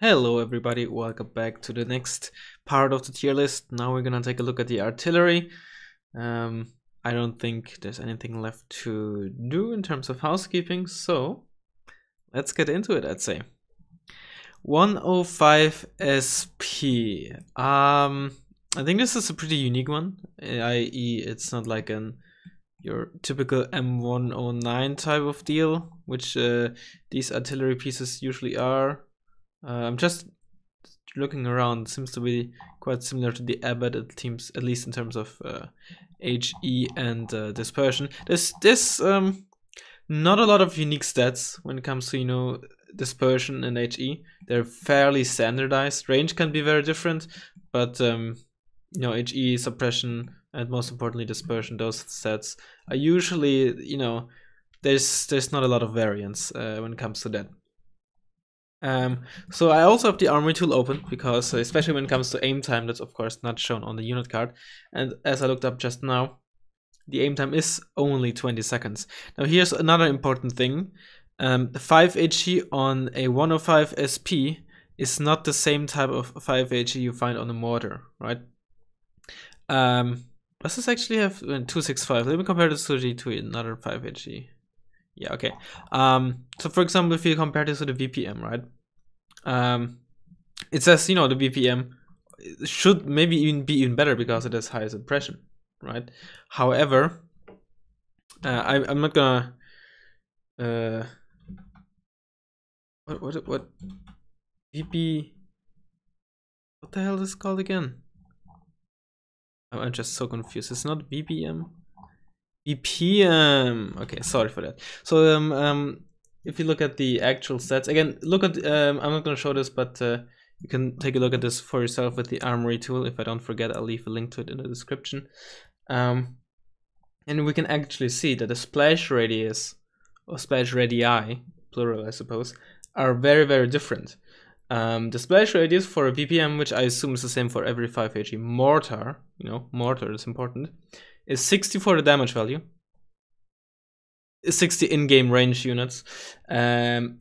Hello everybody, welcome back to the next part of the tier list. Now we're gonna take a look at the artillery. I don't think there's anything left to do in terms of housekeeping, so let's get into it, I'd say. 105 SP. I think this is a pretty unique one, i.e. it's not like your typical M109 type of deal, which these artillery pieces usually are. I'm just looking around. Seems to be quite similar to the Abbott, at least in terms of HE and dispersion. There's not a lot of unique stats when it comes to, you know, dispersion and HE. They're fairly standardized. Range can be very different, but you know, HE, suppression, and most importantly dispersion, those stats are usually, you know, there's not a lot of variance when it comes to that. So I also have the armory tool open because especially when it comes to aim time, that's of course not shown on the unit card, and as I looked up just now, the aim time is only 20 seconds. Now here's another important thing. 5 HE on a 105 SP is not the same type of 5 HE you find on a mortar, right? Does this actually have 265? Let me compare this to another 5 HE. Yeah, okay. So for example, if you compare this to the VPM, right? It says, you know, the VPM should maybe even be even better because it has higher suppression, right? However, I'm not gonna. What VP? What the hell is this called again? I'm just so confused. It's not VPM. BPM. Okay, sorry for that. So if you look at the actual stats again, look at I'm not going to show this, but you can take a look at this for yourself with the armory tool. If I don't forget, I'll leave a link to it in the description. And we can actually see that the splash radius or splash radii, plural I suppose, are very, very different. The splash radius for a BPM, which I assume is the same for every 5 HE mortar, you know, mortar is important, is 60 for the damage value, 60 in-game range units,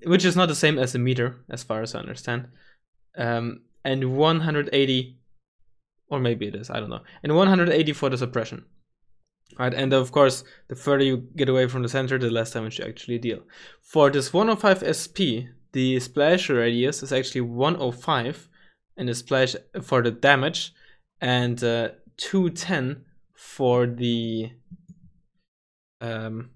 which is not the same as a meter, as far as I understand, and 180, or maybe it is, I don't know, and 180 for the suppression. Right, and of course, the further you get away from the center, the less damage you actually deal. For this 105 SP, the splash radius is actually 105, and the splash for the damage, and 210. For the hold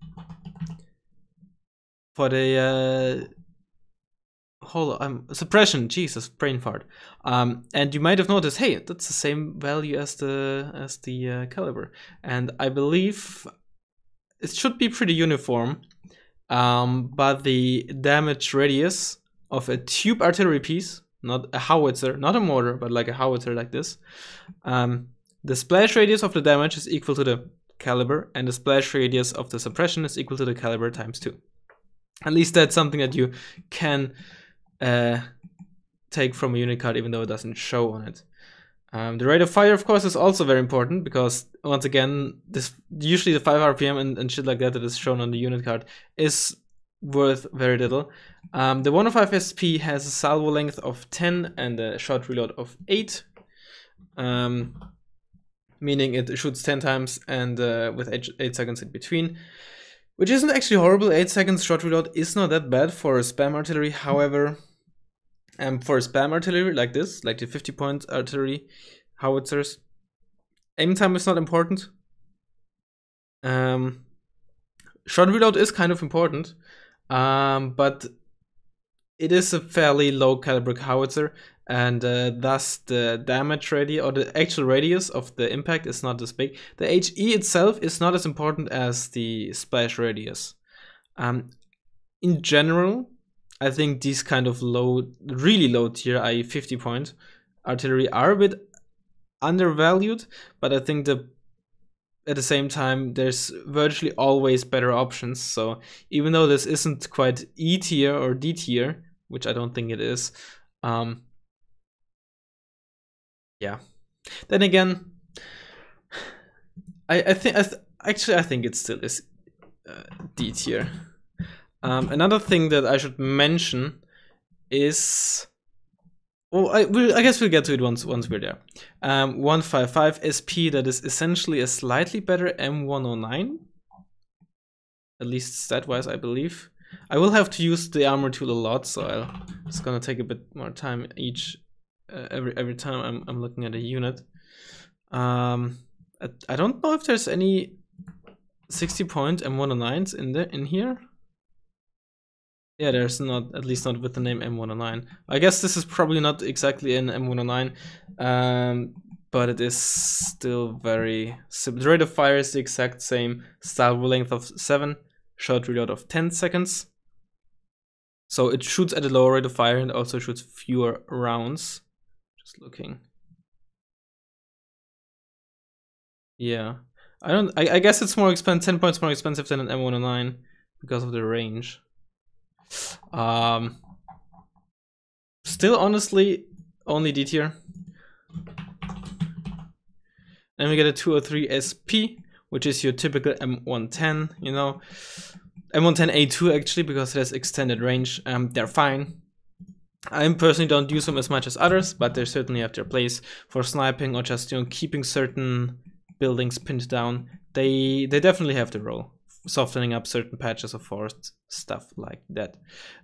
on, suppression, Jesus, brain fart. And you might have noticed, hey, that's the same value as the caliber, and I believe it should be pretty uniform. But the damage radius of a tube artillery piece, not a howitzer, not a mortar, but like a howitzer like this. The splash radius of the damage is equal to the caliber, and the splash radius of the suppression is equal to the caliber times 2. At least that's something that you can take from a unit card, even though it doesn't show on it. The rate of fire, of course, is also very important because, once again, this usually the 5 RPM and shit like that is shown on the unit card is worth very little. The 105 SP has a salvo length of 10 and a shot reload of 8. Meaning it shoots 10 times and with 8 seconds in between, which isn't actually horrible. 8 seconds shot reload is not that bad for spam artillery. However, for spam artillery like this, like the 50-point artillery howitzers, aim time is not important. Shot reload is kind of important, but it is a fairly low caliber howitzer, and thus the damage radius, or the actual radius of the impact, is not as big. The HE itself is not as important as the splash radius. In general, I think these kind of low, really low tier, i.e. 50-point artillery, are a bit undervalued, but I think at the same time, there's virtually always better options. So even though this isn't quite E tier or D tier, which I don't think it is, yeah. Then again, I think it still is D tier. Another thing that I should mention is Well, I guess we'll get to it once we're there. 155 SP, that is essentially a slightly better M109. At least stat-wise, I believe. I will have to use the armor tool a lot, so it's gonna take a bit more time each every time I'm looking at a unit. I don't know if there's any 60-point M109s in here. Yeah, there's not, at least not with the name M109. I guess this is probably not exactly an M109, but it is still very similar. The rate of fire is the exact same, style length of 7, short reload of 10 seconds. So it shoots at a lower rate of fire and also shoots fewer rounds. Just looking. Yeah, I guess it's more expensive, 10 points more expensive than an M109 because of the range. Still honestly only D tier. Then we get a 203 SP, which is your typical M110, you know, M110A2 actually, because it has extended range. They're fine. I personally don't use them as much as others, but they certainly have their place for sniping or just, you know, keeping certain buildings pinned down. They definitely have the role. Softening up certain patches of forest, stuff like that.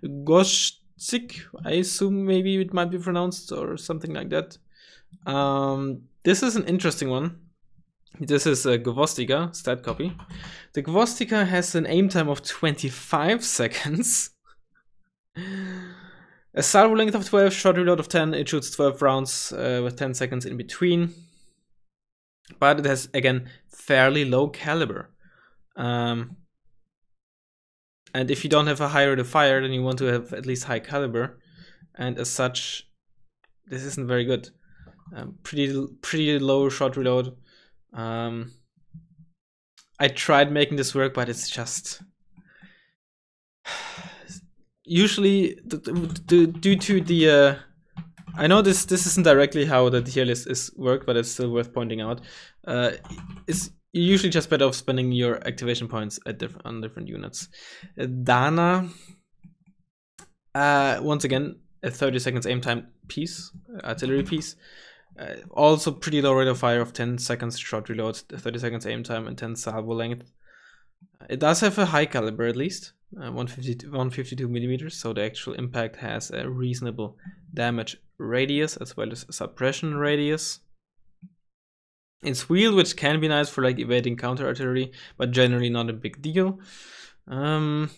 Gvozdika, I assume maybe it might be pronounced or something like that. This is an interesting one. This is a Gvozdika stat copy. The Gvozdika has an aim time of 25 seconds. A salvo length of 12, short reload of 10. It shoots 12 rounds with 10 seconds in between. But it has, again, fairly low caliber. And if you don't have a high rate of fire, then you want to have at least high caliber, and as such, this isn't very good. Pretty low shot reload. I tried making this work, but it's just usually due to the. I know this isn't directly how the tier list is worked, but it's still worth pointing out. It's usually just better off spending your activation points at on different units. Dana, once again, a 30 seconds aim time piece, artillery piece. Also pretty low rate of fire of 10 seconds short reload, 30 seconds aim time, and 10 salvo length. It does have a high caliber at least, 152 millimeters, so the actual impact has a reasonable damage radius as well as suppression radius. It's wheeled, which can be nice for like evading counter artillery, but generally not a big deal. Yeah,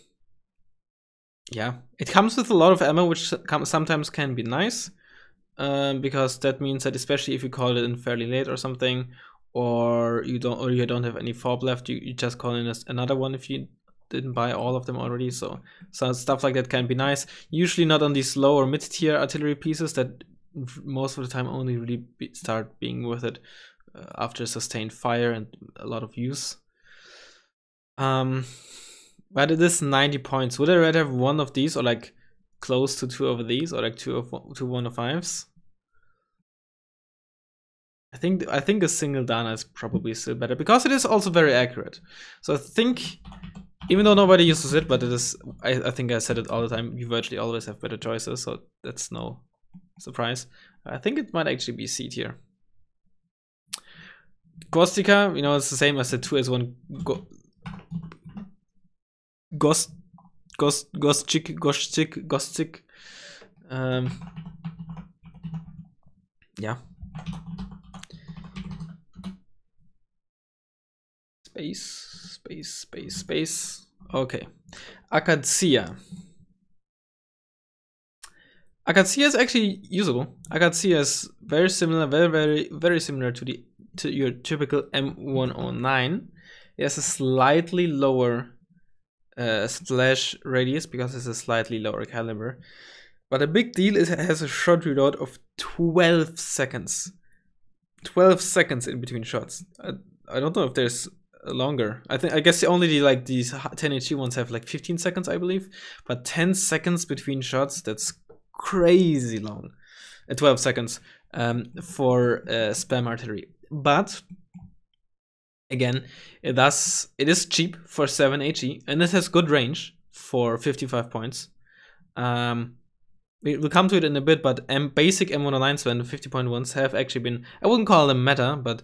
it comes with a lot of ammo, which sometimes can be nice, because that means that especially if you call it in fairly late or something, or you don't have any fob left, you just call in another one if you didn't buy all of them already. So stuff like that can be nice. Usually not on these low or mid tier artillery pieces that most of the time only really start being worth it after sustained fire and a lot of use. But it is 90 points. Would I rather have one of these or like close to two of these or like two 105s? I think a single Dana is probably still better because it is also very accurate. So I think, even though nobody uses it, but it is, I think I said it all the time, you virtually always have better choices, so that's no surprise. I think it might actually be C tier. Gvozdika, you know, it's the same as the 2S1 Gvozdika. Yeah. Space. Okay. Akatsiya. Akatsiya is actually usable. Akatsiya is very similar, very similar to the your typical M109. It has a slightly lower slash radius because it's a slightly lower caliber. But a big deal is it has a short reload of 12 seconds. 12 seconds in between shots. I don't know if there's longer. I guess only like these 10HE ones have like 15 seconds, I believe. But 10 seconds between shots, that's crazy long. 12 seconds for spam artillery. But again, it is cheap for 7HE, and it has good range for 55 points. We'll come to it in a bit, but basic M109s and 50.1s have actually been, I wouldn't call them meta, but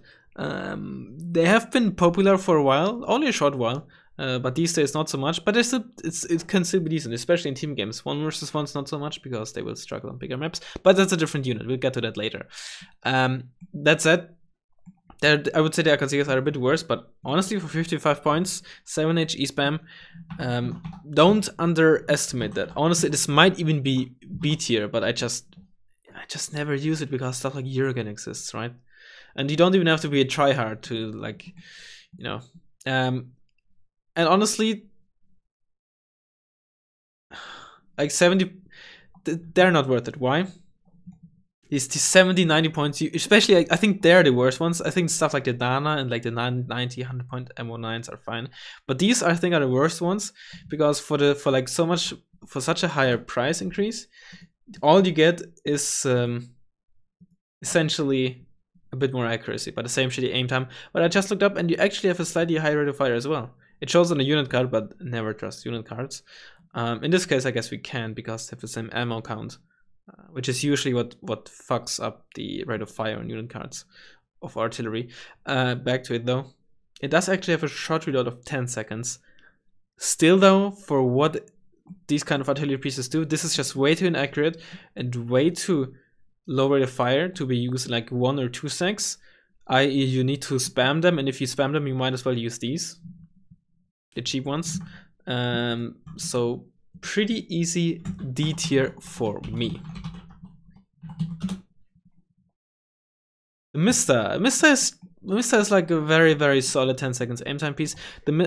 they have been popular for a while, only a short while, but these days not so much. But it's considerably decent, especially in team games. 1 versus 1's not so much because they will struggle on bigger maps, but that's a different unit. We'll get to that later. That said, I would say the Akatsiyas are a bit worse, but honestly, for 55 points, 7H e-spam, don't underestimate that. Honestly, this might even be B tier, but I just never use it because stuff like Uragan exists, right? And you don't even have to be a tryhard to, like, you know. And honestly, like 70, they're not worth it. Why? Is the 70, 90 points, especially, I think they're the worst ones. I think stuff like the Dana and like the 90, 100 point M19s are fine. But these, I think, are the worst ones because for such a higher price increase, all you get is essentially a bit more accuracy, but the same shitty aim time. But I just looked up and you actually have a slightly higher rate of fire as well. It shows on a unit card, but never trust unit cards. In this case, I guess we can because they have the same ammo count. Which is usually what fucks up the rate of fire on unit cards of artillery. Back to it though. It does actually have a short reload of 10 seconds. Still though, for what these kind of artillery pieces do, this is just way too inaccurate and way too low rate of fire to be used in like 1 or 2 secs. I.e. you need to spam them, and if you spam them you might as well use these. The cheap ones. So pretty easy D tier for me. Msta is like a very solid 10 seconds aim time piece.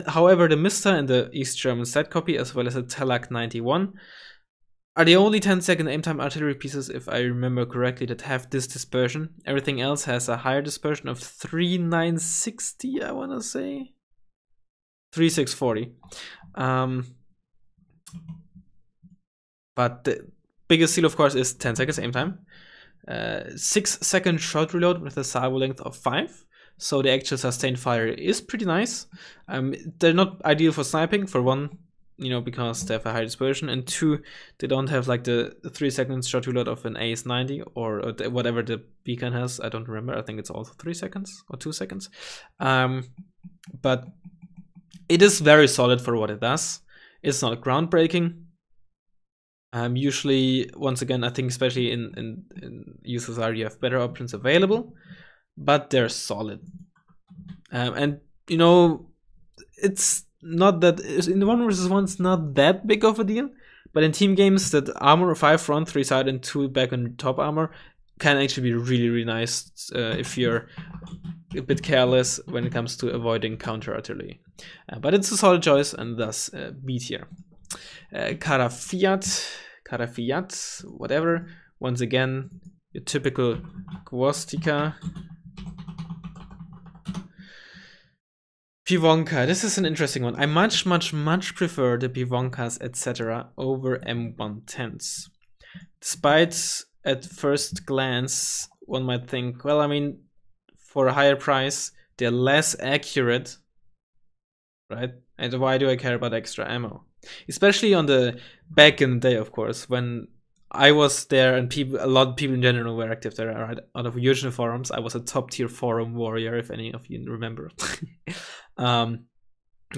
However, the Msta and the East German set copy, as well as the Telak 91, are the only 10 second aim time artillery pieces, if I remember correctly, that have this dispersion. Everything else has a higher dispersion of 3960, I want to say 3640. But the biggest seal, of course, is 10 seconds aim time, 6-second short reload with a salvo length of 5, so the actual sustained fire is pretty nice. They're not ideal for sniping, for one, you know, because they have a high dispersion, and 2, they don't have like the 3-second short reload of an AS90 or whatever the Beacon has. I don't remember. I think it's also 3 seconds or 2 seconds. But it is very solid for what it does. It's not groundbreaking. Usually, once again, I think especially in USSR, you have better options available, but they're solid. And, you know, it's not that, in the 1 versus 1, it's not that big of a deal, but in team games, that armor 5 front, 3 side, and 2 back on top armor can actually be really nice if you're a bit careless when it comes to avoiding counter artillery. But it's a solid choice and thus B tier. Karafiát, whatever. Once again, your typical Gvozdika. Pivonka, this is an interesting one. I much prefer the Pivonkas, etc. over M110s. Despite at first glance one might think, well, I mean, for a higher price, they're less accurate, right? And why do I care about extra ammo? Especially on the back in the day, of course, when I was there and people, a lot of people in general were active there, right? Out of Eugen forums, I was a top tier forum warrior, if any of you remember. There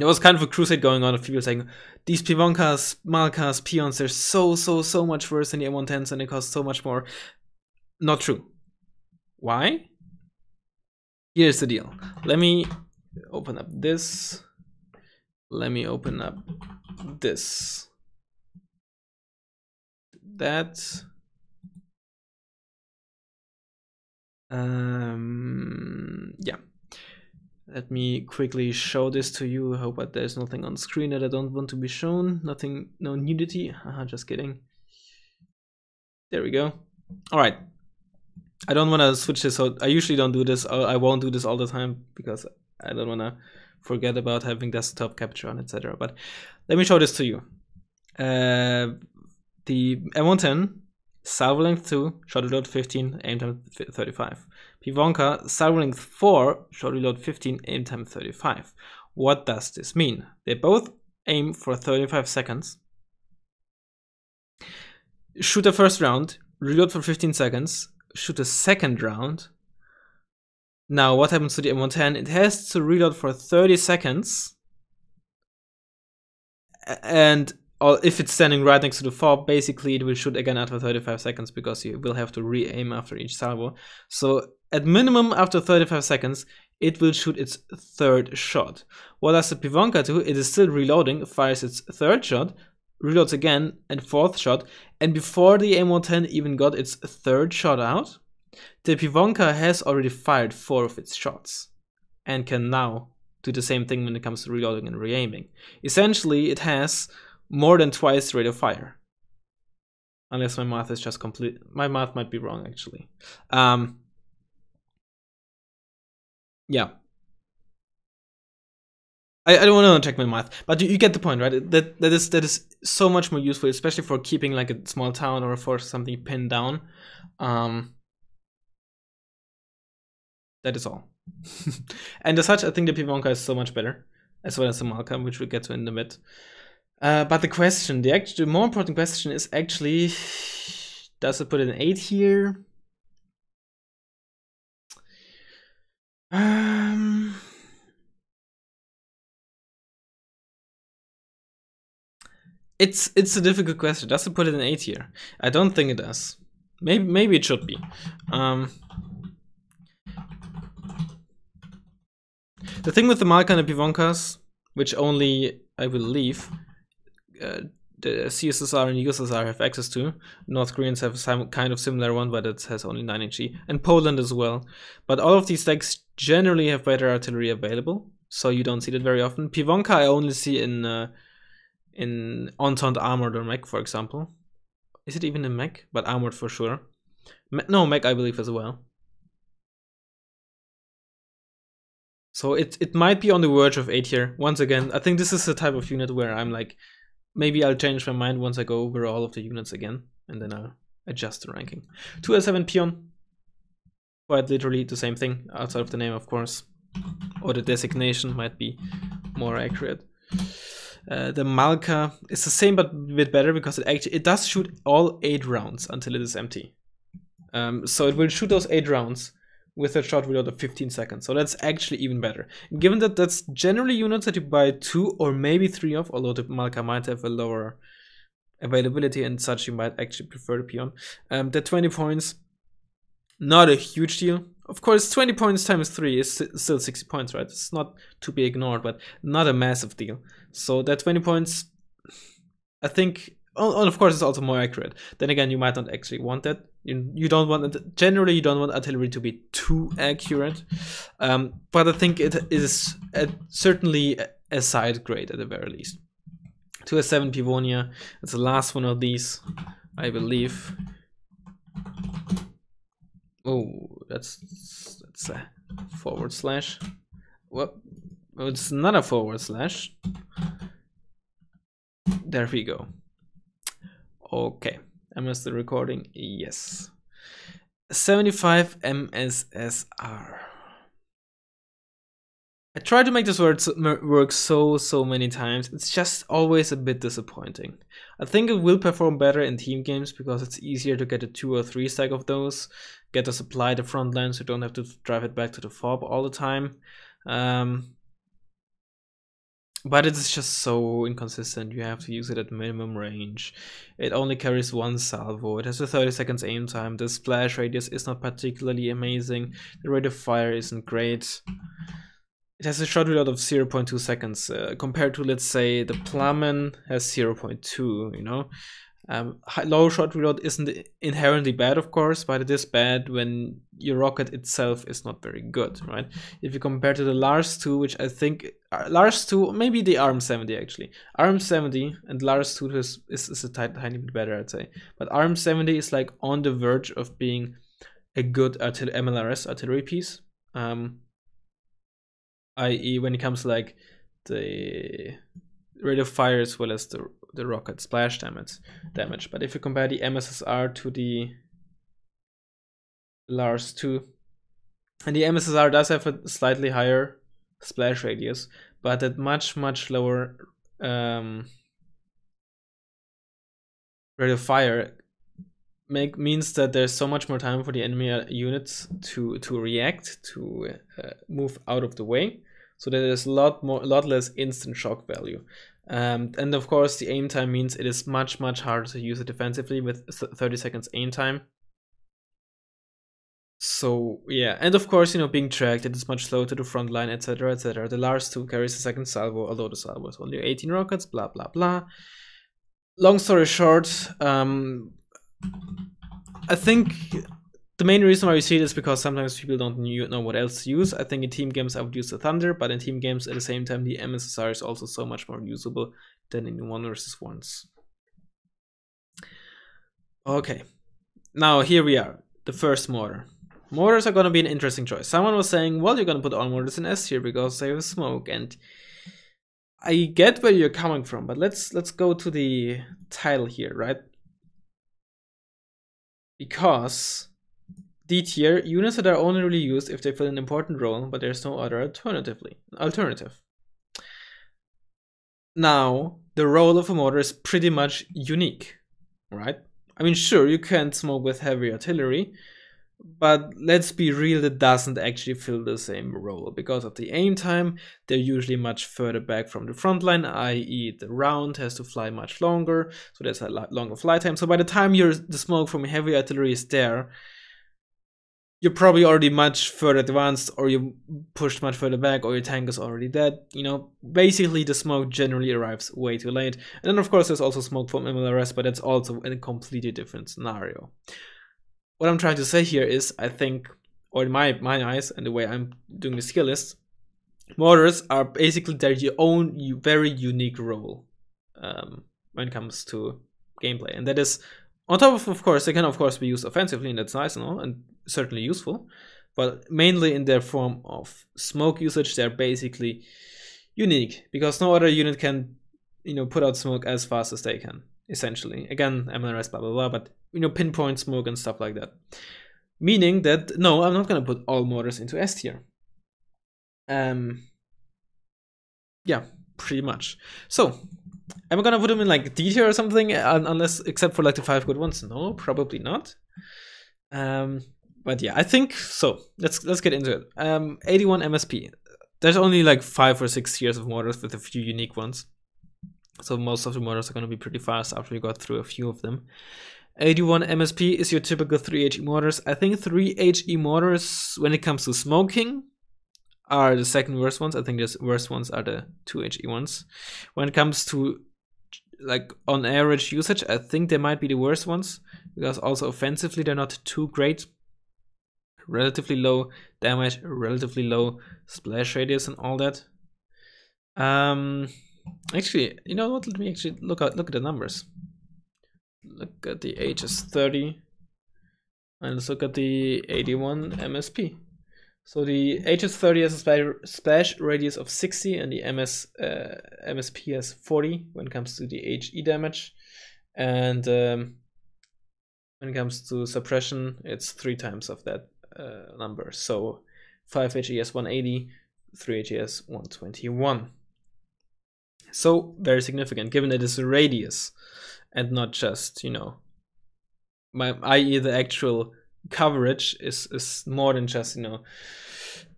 was kind of a crusade going on of people saying, these Pivonkas, Malkas, Peons, they're so much worse than the M110s and they cost so much more. Not true. Why? Here's the deal. Let me open up this. Let me open up this. That. Yeah. Let me quickly show this to you. I hope that there's nothing on screen that I don't want to be shown. Nothing, no nudity. Just kidding. There we go. All right. I don't want to switch this out. I usually don't do this. I won't do this all the time because I don't want to forget about having desktop capture on, etc. But let me show this to you. The M110, salvo length 2, short reload 15, aim time 35. Pivonka, salvo length 4, short reload 15, aim time 35. What does this mean? They both aim for 35 seconds. shoot a first round, reload for 15 seconds, shoot a second round. Now what happens to the M110? It has to reload for 30 seconds. And if it's standing right next to the fob, basically it will shoot again after 35 seconds because you will have to re-aim after each salvo. So at minimum after 35 seconds, it will shoot its third shot. What does the Pivonka do? It is still reloading, fires its third shot, reloads again, and fourth shot. And before the M110 even got its third shot out, the Pivonka has already fired 4 of its shots and can now do the same thing when it comes to reloading and re-aiming. Essentially, it has more than twice rate of fire. Unless my math is just complete. My math might be wrong, actually. Yeah. I don't want to check my math, but you get the point, right? That is so much more useful, especially for keeping like a small town or for something pinned down. That is all. And as such, I think the Pivonka is so much better, as well as the Malka, which we'll get to in a bit. But the question, the more important question is actually, does it put an 8 here? It's a difficult question. Does it put it in 8 here? I don't think it does. Maybe it should be. The thing with the Malka and the Pivonkas, which only I believe the CSSR and USSR have access to. North Koreans have some kind of similar one, but it has only 9HE, and Poland as well. But all of these decks generally have better artillery available, so you don't see that very often. Pivonka I only see in Entente Armored or Mech, for example. Is it even in Mech? But Armored for sure. No, Mech I believe as well. So it might be on the verge of 8 here. Once again, I think this is the type of unit where I'm like, maybe I'll change my mind once I go over all of the units again, and then I'll adjust the ranking. 2A7 Peon. Quite literally the same thing, outside of the name, of course. Or the designation might be more accurate. The Malka is the same but a bit better because it does shoot all 8 rounds until it is empty. So it will shoot those 8 rounds with a shot reload of 15 seconds, so that's actually even better. Given that that's generally units that you buy 2 or maybe 3 of, although the Malka might have a lower availability and such, you might actually prefer the Peon. The 20 points, not a huge deal. Of course, 20 points times 3 is still 60 points, right? It's not to be ignored, but not a massive deal. So that 20 points, I think, and of course it's also more accurate. Then again, you might not actually want that. You don't want it, generally you don't want artillery to be too accurate, but I think it is certainly a side grade at the very least. 2A7 Pivonia, it's the last one of these, I believe. Oh, that's a forward slash. Well, it's not a forward slash. There we go. Okay. MS the recording, yes. 75 MSSR. I tried to make this word work so many times. It's just always a bit disappointing. I think it will perform better in team games because it's easier to get a 2 or 3 stack of those, get a supply to front line so you don't have to drive it back to the fob all the time. But it's just so inconsistent. You have to use it at minimum range. It only carries 1 salvo. It has a 30 seconds aim time. The splash radius is not particularly amazing. The rate of fire isn't great. It has a shot reload of 0.2 seconds compared to, let's say, the Plummen has 0.2, you know. Low shot reload isn't inherently bad, of course, but it is bad when your rocket itself is not very good, right? If you compare to the LARS-2, which I think LARS-2, maybe the RM-70 actually. RM-70 and LARS-2 is a tiny bit better, I'd say. But RM-70 is like on the verge of being a good MLRS artillery piece, i.e. when it comes to like the rate of fire as well as the rocket splash damage. But if you compare the MSSR to the LARS-2, and the MSSR does have a slightly higher splash radius, but at much lower rate of fire, means that there's so much more time for the enemy units to react, to move out of the way. So that there's a lot less instant shock value. And of course, the aim time means it is much, much harder to use it defensively with 30 seconds aim time. So yeah, and of course, you know, being tracked, it is much slower to the front line, etc, etc. The LARS-2 carries a second salvo, although the salvo is only 18 rockets, blah, blah, blah. Long story short, I think the main reason why we see it is because sometimes people don't know what else to use. I think in team games I would use the Thunder, but in team games at the same time the MSSR is also so much more usable than in 1v1s. Okay, now here we are, the first mortar. Mortars are going to be an interesting choice. Someone was saying, well, you're going to put all mortars in S here because they have smoke, and I get where you're coming from, but let's go to the title here, right? Because D tier, units that are only really used if they fill an important role, but there's no other alternative. Now, the role of a mortar is pretty much unique, right? I mean, sure, you can smoke with heavy artillery, but let's be real, it doesn't actually fill the same role. Because of the aim time, they're usually much further back from the front line, i.e. the round has to fly much longer, so there's a longer flight time. So by the time the smoke from heavy artillery is there, you're probably already much further advanced, or you pushed much further back, or your tank is already dead. You know, basically the smoke generally arrives way too late. And then of course there's also smoke from MLRS, but that's also a completely different scenario. What I'm trying to say here is, I think, or in my eyes and the way I'm doing the skill list, mortars are basically their own very unique role when it comes to gameplay. And that is, on top of course, they can of course be used offensively, and that's nice and all, and certainly useful, but mainly in their form of smoke usage, they're basically unique, because no other unit can, you know, put out smoke as fast as they can, essentially. Again, MLRS, blah, blah, blah, but you know, pinpoint smoke and stuff like that. Meaning that, no, I'm not going to put all mortars into S tier. Yeah, pretty much. So, am I going to put them in like D tier or something? Unless, except for like the 5 good ones? No, probably not. But yeah, I think so. Let's get into it. 81 MSP. There's only like 5 or 6 tiers of mortars with a few unique ones. So most of the mortars are going to be pretty fast after we got through a few of them. 81 MSP is your typical 3HE mortars. I think 3HE mortars, when it comes to smoking, are the second worst ones. I think the worst ones are the 2HE ones. When it comes to like on average usage, I think they might be the worst ones, because also offensively they're not too great. Relatively low damage, relatively low splash radius and all that. Actually, you know what, let me actually look at the numbers. Look at the HS30 and let's look at the 81 MSP. So the HS30 has a splash radius of 60 and the MSP has 40 when it comes to the HE damage. And when it comes to suppression, it's 3 times of that number. So 5 HE has 180, 3 HE has 121. So very significant, given that it's a radius and not just, you know, i.e. the actual coverage is more than just, you know,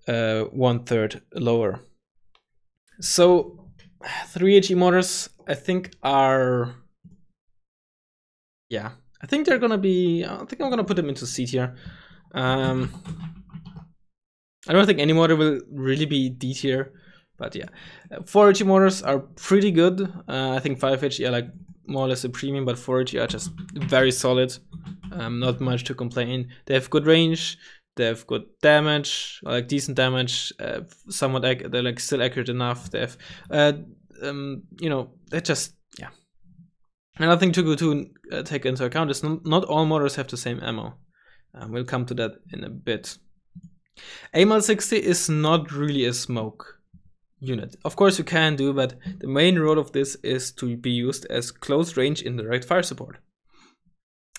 1/3 lower. So 3HE mortars, I think, are, yeah, I think they're gonna be, I think I'm gonna put them into C tier. I don't think any mortar will really be D tier, but yeah. 4HE mortars are pretty good. I think 5HE are like more or less a premium, but 4HE are just very solid. Not much to complain. They have good range, they have good damage, like decent damage, somewhat they're like still accurate enough. They have, you know, they're just, yeah. Another thing to take into account is not all mortars have the same ammo. We'll come to that in a bit. AML-60 is not really a smoke unit. Of course you can do, but the main role of this is to be used as close range indirect fire support.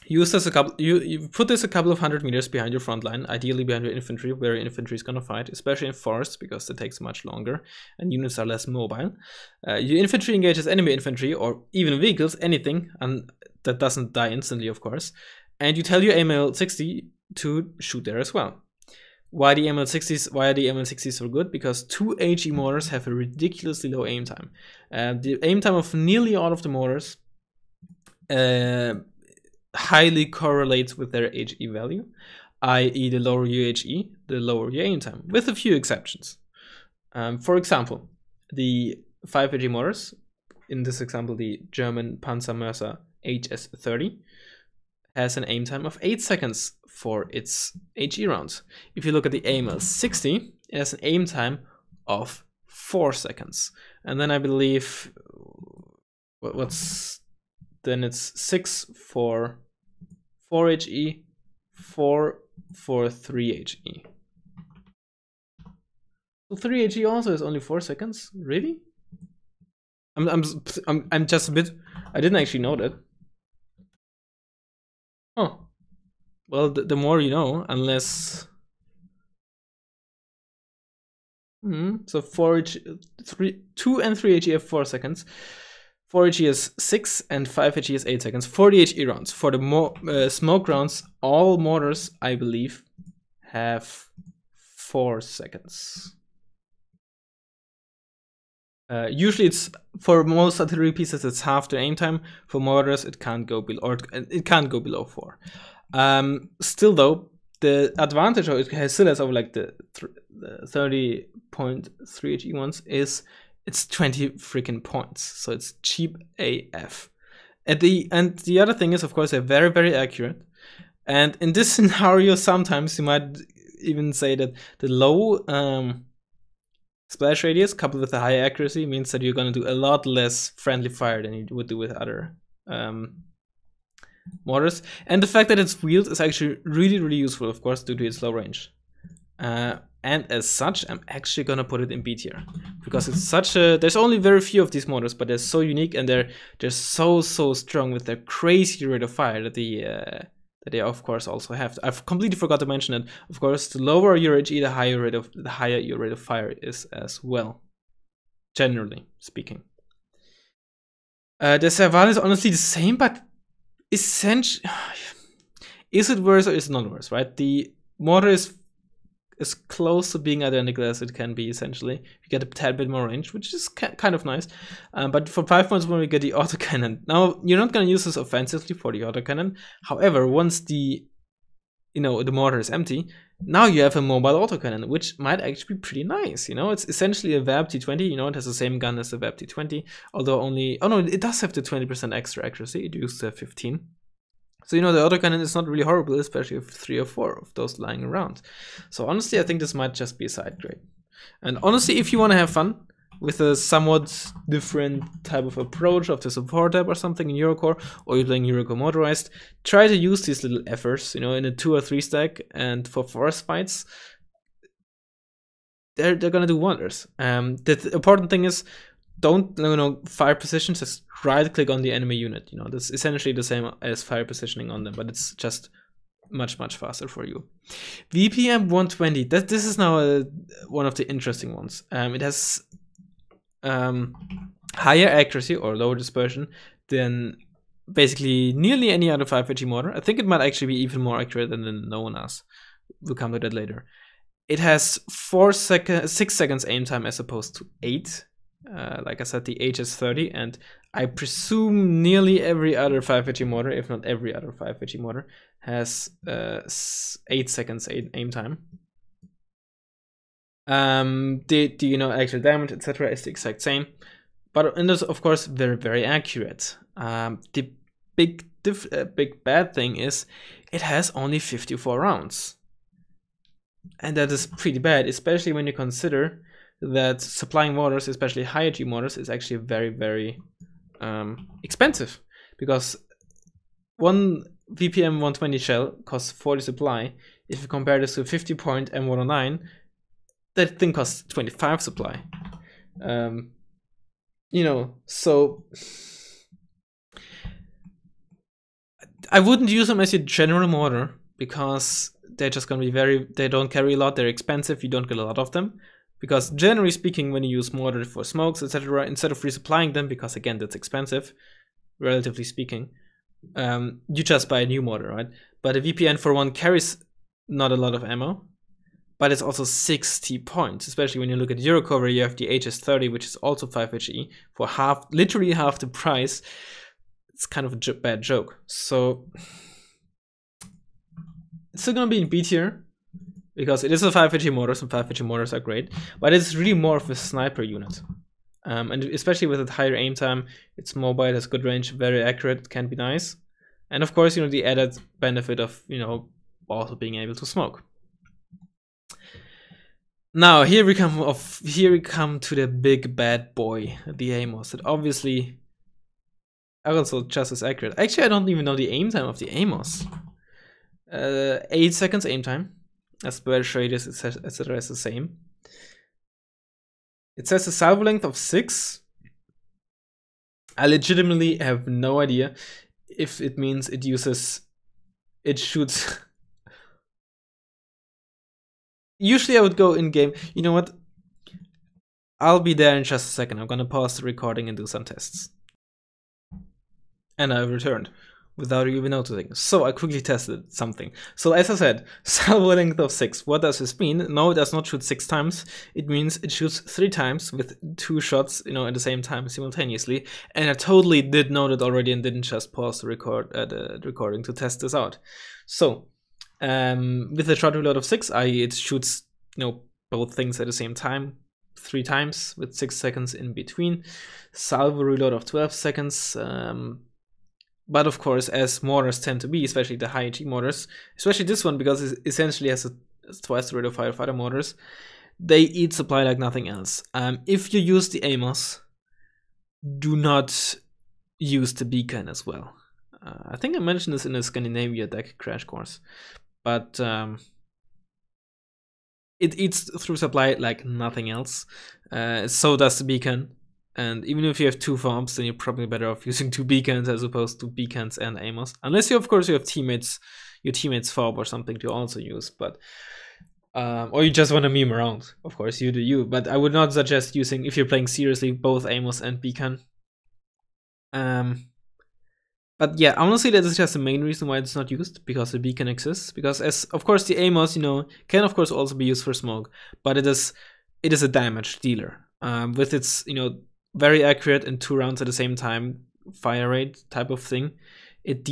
Used as a couple, you put this a couple of 100 meters behind your front line, ideally behind your infantry, where your infantry is going to fight, especially in forests, because it takes much longer and units are less mobile. Your infantry engages enemy infantry or even vehicles, anything, and that doesn't die instantly, of course. and you tell your AML-60 to shoot there as well. Why are the ML60s so good? Because 2HE mortars have a ridiculously low aim time. The aim time of nearly all of the mortars highly correlates with their HE value, i.e. the lower your HE, the lower your aim time, with a few exceptions. For example, the 5HE mortars, in this example the German Panzermörser HS30, has an aim time of 8 seconds for its HE rounds. If you look at the AML-60, it has an aim time of 4 seconds. And then I believe, it's 6 for 4HE, 4 for 3HE. So 3HE also is only 4 seconds, really? I'm just a bit, I didn't actually know that. Oh, well, the more you know, unless... So 2 and 3HE have 4 seconds, 4HE is 6 and 5HE is 8 seconds. 40HE rounds. For the smoke rounds, all mortars, I believe, have 4 seconds. Usually it's, for most artillery pieces, it's half the aim time. For mortars, it can't go below, four. Still though, the advantage of it still has over like the 30.3 HE ones is it's 20 freaking points. So it's cheap AF. And the other thing is, of course, they're very, very accurate. And in this scenario, sometimes you might even say that the low, splash radius coupled with a high accuracy means that you're going to do a lot less friendly fire than you would do with other mortars. And the fact that it's wheeled is actually really, really useful, of course, due to its low range. And as such, I'm actually going to put it in B tier. Because it's such a... There's only very few of these mortars, but they're so unique and they're so, so strong with their crazy rate of fire that the... They of course also have. I've completely forgot to mention it. Of course, the lower your HE, the higher your rate of fire is as well. Generally speaking, the Serval is honestly the same, but essentially, is it worse or is it not worse? Right, the mortar is as close to being identical as it can be. Essentially, you get a tad bit more range, which is kind of nice. But for 5 points, when we get the autocannon, now you're not going to use this offensively for the autocannon. However, once the the mortar is empty, now you have a mobile autocannon, which might actually be pretty nice. It's essentially a Vap T20. It has the same gun as the Vap T20, although only it does have the 20% extra accuracy. It used to have 15. So, the autocannon is not really horrible, especially if 3 or 4 of those lying around. So, honestly, I think this might just be a side grade. And honestly, if you want to have fun with a somewhat different type of approach of the support type or something in Eurocore, or you're playing Eurocore motorized, try to use these little efforts, in a 2 or 3 stack and for forest fights. They're going to do wonders. The important thing is, don't fire positions, just right click on the enemy unit. That's essentially the same as fire positioning on them, but it's just much faster for you. VPM 120, this is now one of the interesting ones. It has higher accuracy or lower dispersion than basically nearly any other 5HE mortar. I think it might actually be even more accurate than the Nonas. We'll come to that later. It has 6 seconds aim time as opposed to 8. Like I said, the HS30, and I presume nearly every other 5HE mortar, if not every other 5HE mortar, has 8 seconds aim time. The actual damage, etc., is the exact same, but and that's of course very, very accurate. The big bad thing is it has only 54 rounds, and that is pretty bad, especially when you consider that supplying mortars, especially high HE mortars, is actually very, very expensive, because one VPM 120 shell costs 40 supply. If you compare this to a 50-point M109, that thing costs 25 supply. So I wouldn't use them as your general mortar, because they're just going to be they don't carry a lot, they're expensive, you don't get a lot of them. Because generally speaking, when you use mortar for smokes, etc., instead of resupplying them, because again, that's expensive, relatively speaking, you just buy a new model, right? But a VPN-41 carries not a lot of ammo, but it's also 60 points, especially when you look at Eurocover. You have the HS30, which is also 5HE, for half, literally half the price. It's kind of a bad joke. So it's still gonna be in B tier, because it is a 5HE mortars, and 5HE mortars are great, but it's really more of a sniper unit. And especially with a higher aim time, it's mobile, has good range, very accurate, can be nice. And of course, you know, the added benefit of, you know, also being able to smoke. Now here we come to the big bad boy, the Amos, that obviously are also just as accurate. Actually, I don't even know the aim time of the Amos. 8 seconds aim time, as per traders, etc. is the same. It says a salvo length of 6. I legitimately have no idea if it means it uses, it shoots. Usually I would go in game. You know what? I'll be there in just a second. I'm gonna pause the recording and do some tests. And I've returned without even noticing. So I quickly tested something. So as I said, salvo length of 6. What does this mean? No, it does not shoot 6 times. It means it shoots 3 times with 2 shots, you know, at the same time simultaneously. And I totally did know that already and didn't just pause the recording to test this out. So with a shot reload of 6, i.e. it shoots, you know, both things at the same time, 3 times with 6 seconds in between. Salvo reload of 12 seconds. But of course, as mortars tend to be, especially the high HE mortars, especially this one, because it essentially has twice the rate of firefighter mortars, they eat supply like nothing else. If you use the Amos, do not use the Beacon as well. I think I mentioned this in the Scandinavia deck crash course, but it eats through supply like nothing else. So does the Beacon. And even if you have 2 farms, then you're probably better off using 2 Beacons as opposed to Beacons and Amos. Unless you, of course, you have teammates, your teammates fob or something to also use, but or you just want to meme around. Of course, you do you. But I would not suggest using, if you're playing seriously, both Amos and Beacon. But yeah, honestly, that is just the main reason why it's not used, because the Beacon exists. Because as of course the Amos, you know, can of course also be used for smoke, but it is a damage dealer with its, you know, very accurate and 2 rounds at the same time fire rate type of thing. It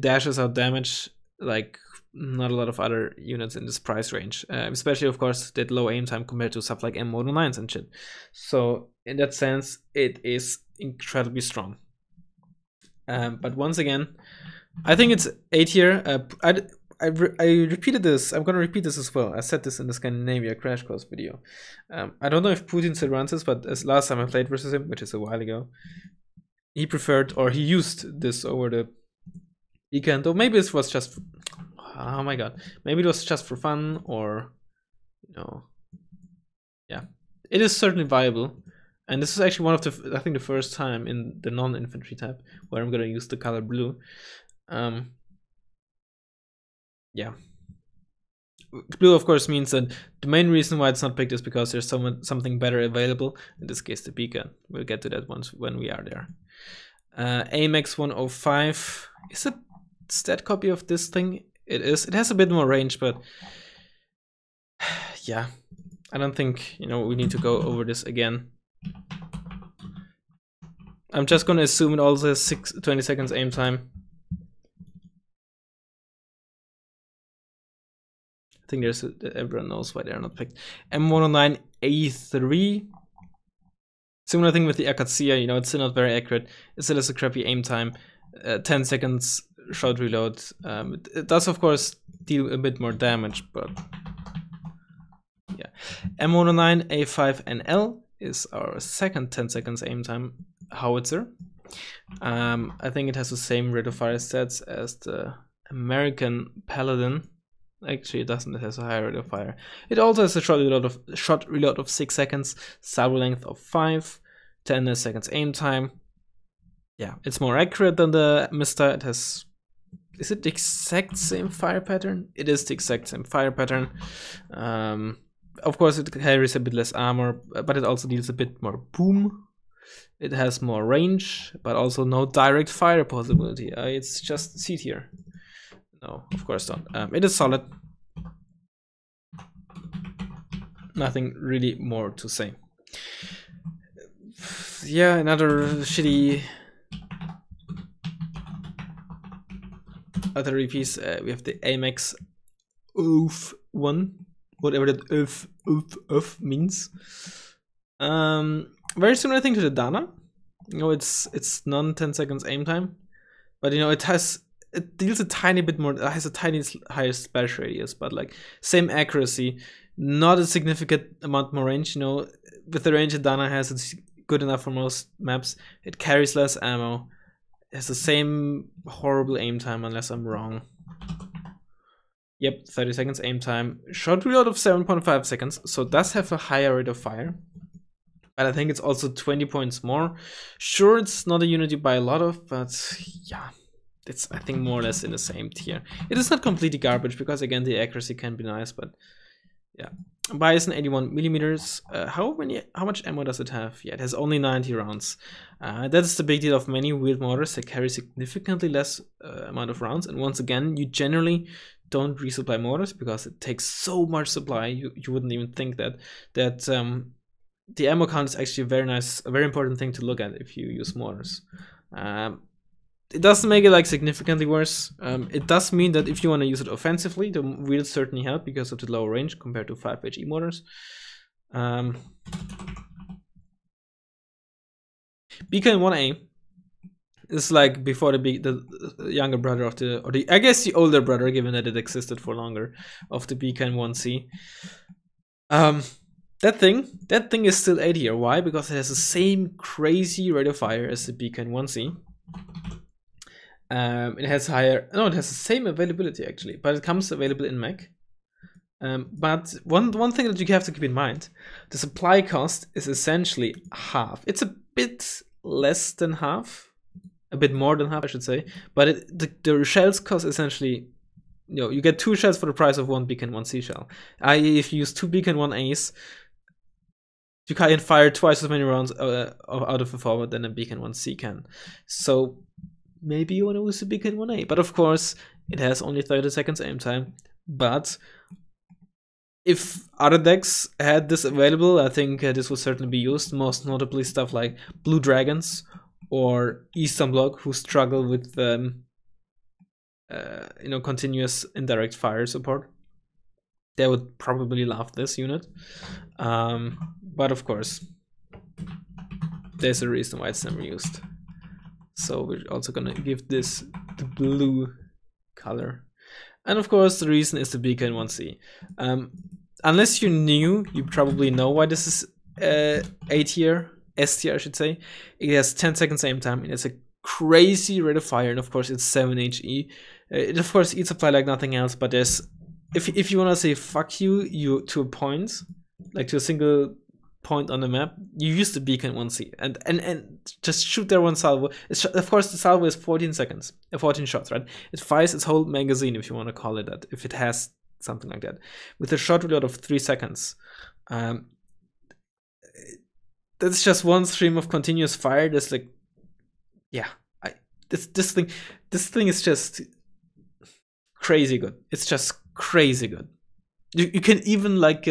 dashes out damage like not a lot of other units in this price range, especially of course that low aim time compared to stuff like M109s and shit. So in that sense, it is incredibly strong. But once again, I think it's A tier. I repeated this. I'm gonna repeat this as well. I said this in the Scandinavia crash course video. I don't know if Putin still runs this, but as last time I played versus him, which is a while ago, he preferred, or he used this over the Beacon. Though maybe this was just, oh my god, maybe it was just for fun, or you know, yeah, it is certainly viable. And this is actually one of the, I think the first time in the non-infantry tab where I'm gonna use the color blue. Yeah, blue of course means that the main reason why it's not picked is because there's something better available. In this case, the Beacon. We'll get to that once when we are there. AMX 105 is a stat copy of this thing. It is. It has a bit more range, but yeah, I don't think, you know, we need to go over this again. I'm just gonna assume it also has 20 seconds aim time. I think there's everyone knows why they're not picked. M109A3. Similar thing with the Akatsiya, you know, it's still not very accurate. It still has a crappy aim time. 10 seconds shot reload. It does of course deal a bit more damage, but yeah. M109A5NL is our second 10 seconds aim time howitzer. I think it has the same rate of fire stats as the American Paladin. Actually, it doesn't. It has a higher rate of fire. It also has a shot reload of 6 seconds, salvo length of 5, 10 seconds aim time. Yeah, it's more accurate than the Msta. It has. Is it the exact same fire pattern? It is the exact same fire pattern. Of course, it carries a bit less armor, but it also deals a bit more boom. It has more range, but also no direct fire possibility. It's just seat here. No, of course not. It is solid. Nothing really more to say. Yeah, another shitty artillery piece. We have the AMX OOF one, whatever that OOF OOF OOF means. Very similar thing to the Dana. You know, it's non-10 seconds aim time, but you know it deals a tiny bit more. It has a tiny higher splash radius, but like same accuracy, not a significant amount more range. You know, with the range that Dana has, it's good enough for most maps. It carries less ammo. It has the same horrible aim time, unless I'm wrong. Yep, 30 seconds aim time. Short reload of 7.5 seconds, so it does have a higher rate of fire. But I think it's also 20 points more. Sure, it's not a unity by a lot of, but yeah, it's I think more or less in the same tier. It is not completely garbage because again the accuracy can be nice, but yeah. Bison 81 millimeters. How much ammo does it have? Yeah, it has only 90 rounds. That's the big deal of many weird mortars that carry significantly less amount of rounds. And once again, you generally don't resupply mortars because it takes so much supply. You wouldn't even think that the ammo count is actually a very important thing to look at if you use mortars. It doesn't make it like significantly worse. It does mean that if you want to use it offensively, the wheels certainly help because of the lower range compared to 5HE mortars. Beacon 1A is like before the younger brother of the, or the, I guess the older brother, given that it existed for longer, of the Beacon 1C. That thing is still 8 here. Why? Because it has the same crazy rate of fire as the Beacon 1C. It has the same availability actually, but it comes available in mech. But one thing that you have to keep in mind, the supply cost is essentially half. It's a bit less than half, a bit more than half I should say, but the shells cost essentially, you know, you get 2 shells for the price of 1 Beacon 1C shell, i.e. if you use 2 Beacon 1As, you can fire twice as many rounds out of a forward than a Beacon 1C can. So maybe you want to use a Beacon 1A, but of course it has only 30 seconds aim time. But if other decks had this available, I think this would certainly be used, most notably stuff like Blue Dragons or Eastern Bloc, who struggle with you know, continuous indirect fire support. They would probably love this unit, but of course there's a reason why it's never used. So we're also gonna give this the blue color, and of course the reason is the Beacon 1C. Unless you knew, you probably know why this is S tier I should say. It has 10 seconds aim time, it has a crazy rate of fire, and of course it's 7HE. It of course eats supply like nothing else, but there's If you want to say fuck you to a point, like to a single point on the map, you use the Beacon 1C and just shoot there one salvo. Of course, the salvo is 14 seconds, 14 shots, right? It fires its whole magazine, if you want to call it that, if it has something like that, with a shot reload of 3 seconds. That's just one stream of continuous fire. That's like, yeah, this thing is just crazy good. It's just crazy good. You can even like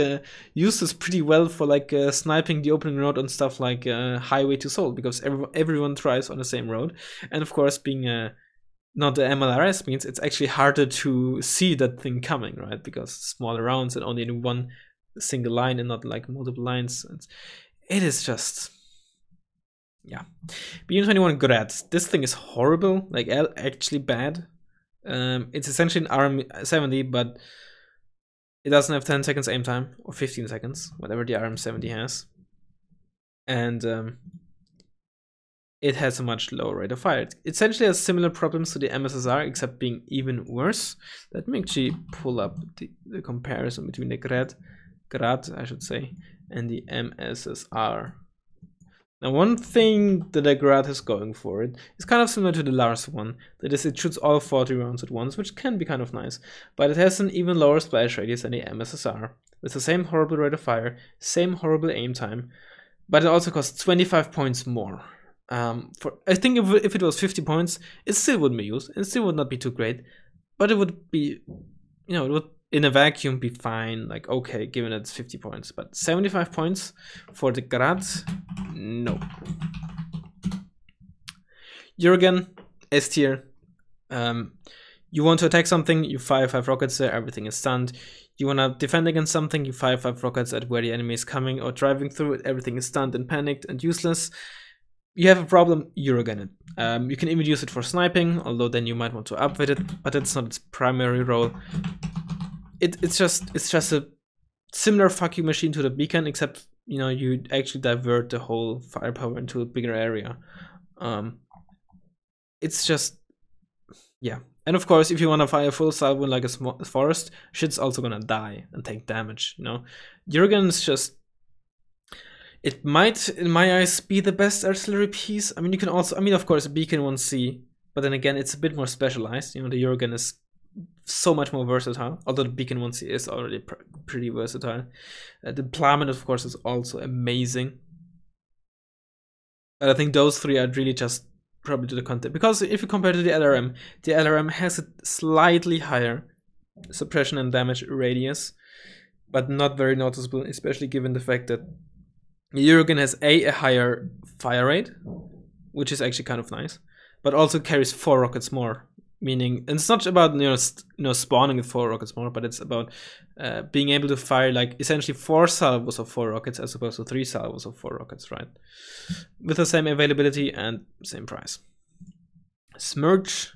use this pretty well for like sniping the opening road on stuff like Highway to Seoul, because everyone drives on the same road, and of course being not the MLRS means it's actually harder to see that thing coming, right? Because smaller rounds and only in one single line and not like multiple lines. It is just, yeah. BM-21 Grad. This thing is horrible, like actually bad. It's essentially an RM-70, but it doesn't have 10 seconds aim time, or 15 seconds, whatever the RM-70 has. And it has a much lower rate of fire. It essentially has similar problems to the MSSR, except being even worse. Let me actually pull up the comparison between the Grad, I should say, and the MSSR. Now, one thing that the Grad has going for it is kind of similar to the LARS one. That is, it shoots all 40 rounds at once, which can be kind of nice. But it has an even lower splash radius than the MSSR, with the same horrible rate of fire, same horrible aim time. but it also costs 25 points more. I think if it was 50 points, it still wouldn't be used, it still would not be too great, but it would be, you know, it would in a vacuum be fine, like okay, given that it's 50 points, but 75 points for the Grad, no. Uragan, S tier. You want to attack something, you fire 5 rockets there, everything is stunned. You want to defend against something, you fire 5 rockets at where the enemy is coming or driving through it, everything is stunned and panicked and useless. You have a problem, Uragan it. You can even use it for sniping, although then you might want to upweight it, but that's not its primary role. It's just a similar fucking machine to the Beacon, except, you know, you actually divert the whole firepower into a bigger area. It's just, yeah. And of course, if you want to fire full salvo like a small forest, shit's also gonna die and take damage, you know? Uragan's just... It might, in my eyes, be the best artillery piece. I mean, you can also... I mean, of course, Beacon 1C, but then again, it's a bit more specialized. You know, the Uragan is so much more versatile, although the Beacon 1C is already pretty versatile. The Plummet, of course, is also amazing. And I think those three are really just... probably to the content, because if you compare to the LRM has a slightly higher suppression and damage radius, but not very noticeable, especially given the fact that the Uragan has a higher fire rate, which is actually kind of nice, but also carries 4 rockets more, meaning it's not about, you know, spawning with 4 rockets more, but it's about being able to fire like essentially 4 salvos of 4 rockets as opposed to 3 salvos of 4 rockets, right? With the same availability and same price. Smerch.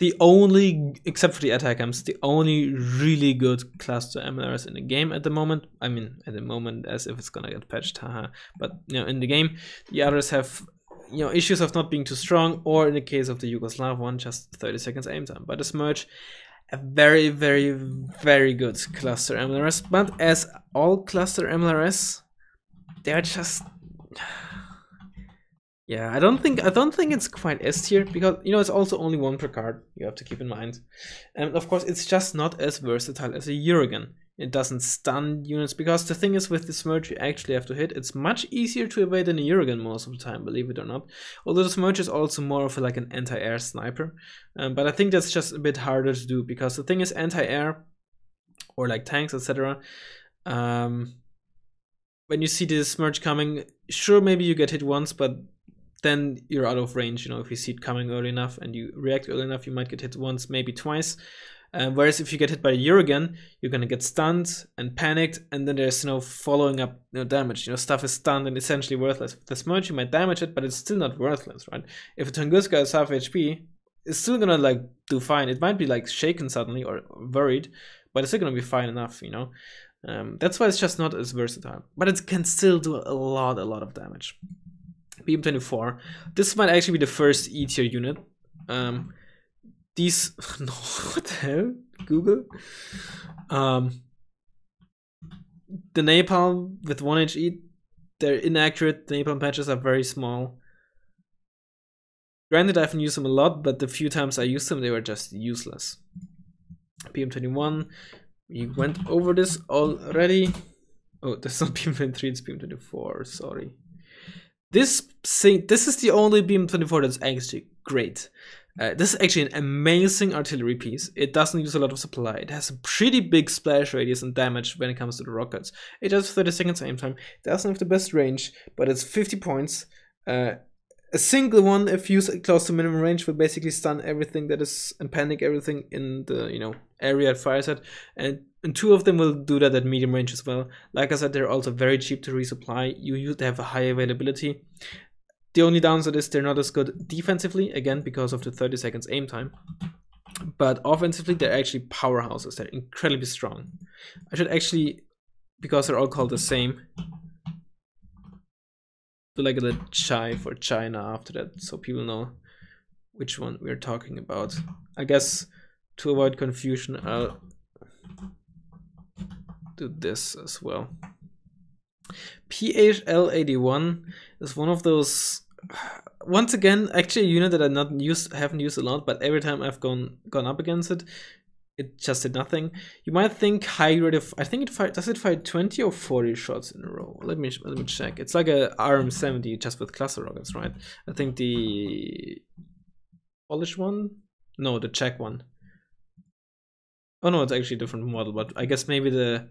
The only, except for the attack amps, the only really good class 2 MLRs in the game at the moment. I mean, at the moment, as if it's gonna get patched, haha. But, you know, in the game, the others have, you know, issues of not being too strong, or in the case of the Yugoslav one, just 30 seconds aim time. But the Smerch, a very, very, very good cluster MLRS. But as all cluster MLRS, they are just, yeah. I don't think it's quite S tier because, you know, it's also only 1 per card. You have to keep in mind, and of course, it's just not as versatile as a Uragan. It doesn't stun units, because the thing is with the Smerch you actually have to hit. It's much easier to evade than a Uragan most of the time, believe it or not. Although the Smerch is also more of a, like an anti-air sniper. But I think that's just a bit harder to do, because the thing is anti-air, or like tanks, etc. When you see the Smerch coming, sure, maybe you get hit once, but then you're out of range. You know, if you see it coming early enough and you react early enough, you might get hit once, maybe twice. Whereas if you get hit by a Uragan, you're gonna get stunned and panicked, and then there's no following up, no damage. You know, stuff is stunned and essentially worthless. With the Smerch, you might damage it, but it's still not worthless, right? If a Tunguska is half HP, it's still gonna like do fine. It might be like shaken suddenly or worried, but it's still gonna be fine enough, you know. That's why it's just not as versatile, but it can still do a lot of damage. BM-24. This might actually be the first E tier unit. These, no, what the hell, Google? The napalm with 1 HE, they're inaccurate, the napalm patches are very small. Granted, I haven't used them a lot, but the few times I used them, they were just useless. BM-21, we went over this already. Oh, that's not BM-23, it's BM-24, sorry. This is the only BM-24 that's actually great. This is actually an amazing artillery piece. It doesn't use a lot of supply. It has a pretty big splash radius and damage when it comes to the rockets. It has 30 seconds aim time. It doesn't have the best range, but it's 50 points. A single one, if used close to minimum range, will basically stun everything that is and panic everything in the, you know, area it fires at. And 2 of them will do that at medium range as well. Like I said, they're also very cheap to resupply. You have a high availability. The only downside is they're not as good defensively, again, because of the 30 seconds aim time. But offensively, they're actually powerhouses. They're incredibly strong. I should actually, because they're all called the same, do like a little chai for China after that, so people know which one we're talking about. I guess to avoid confusion, I'll do this as well. PHL-81 is one of those, once again, actually a unit that I haven't used a lot, but every time I've gone up against it, it just did nothing. You might think high rate of, I think it fired, does it fire 20 or 40 shots in a row? Let me check. It's like a RM-70 just with cluster rockets, right? I think the Polish one, no, the Czech one. Oh no, it's actually a different model, but I guess maybe the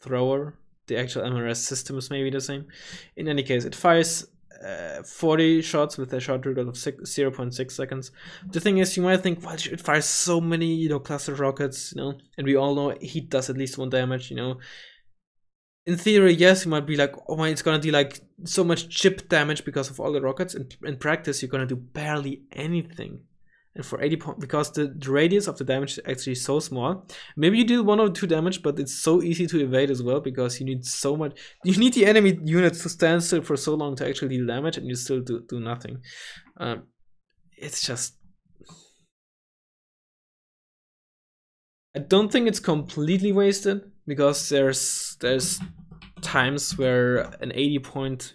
thrower, the actual MRS system is maybe the same. In any case, it fires 40 shots with a shot rate of 0.6 seconds. The thing is, you might think, well, it fires so many, you know, cluster rockets, you know, and we all know heat does at least 1 damage, you know. In theory, yes, you might be like, oh my, it's gonna do like so much chip damage because of all the rockets. In practice, you're gonna do barely anything. And for 80 points, because the radius of the damage is actually so small, maybe you do 1 or 2 damage, but it's so easy to evade as well, because you need so much, you need the enemy units to stand still for so long to actually deal damage, and you still do nothing. It's just, I don't think it's completely wasted, because there's times where an 80 point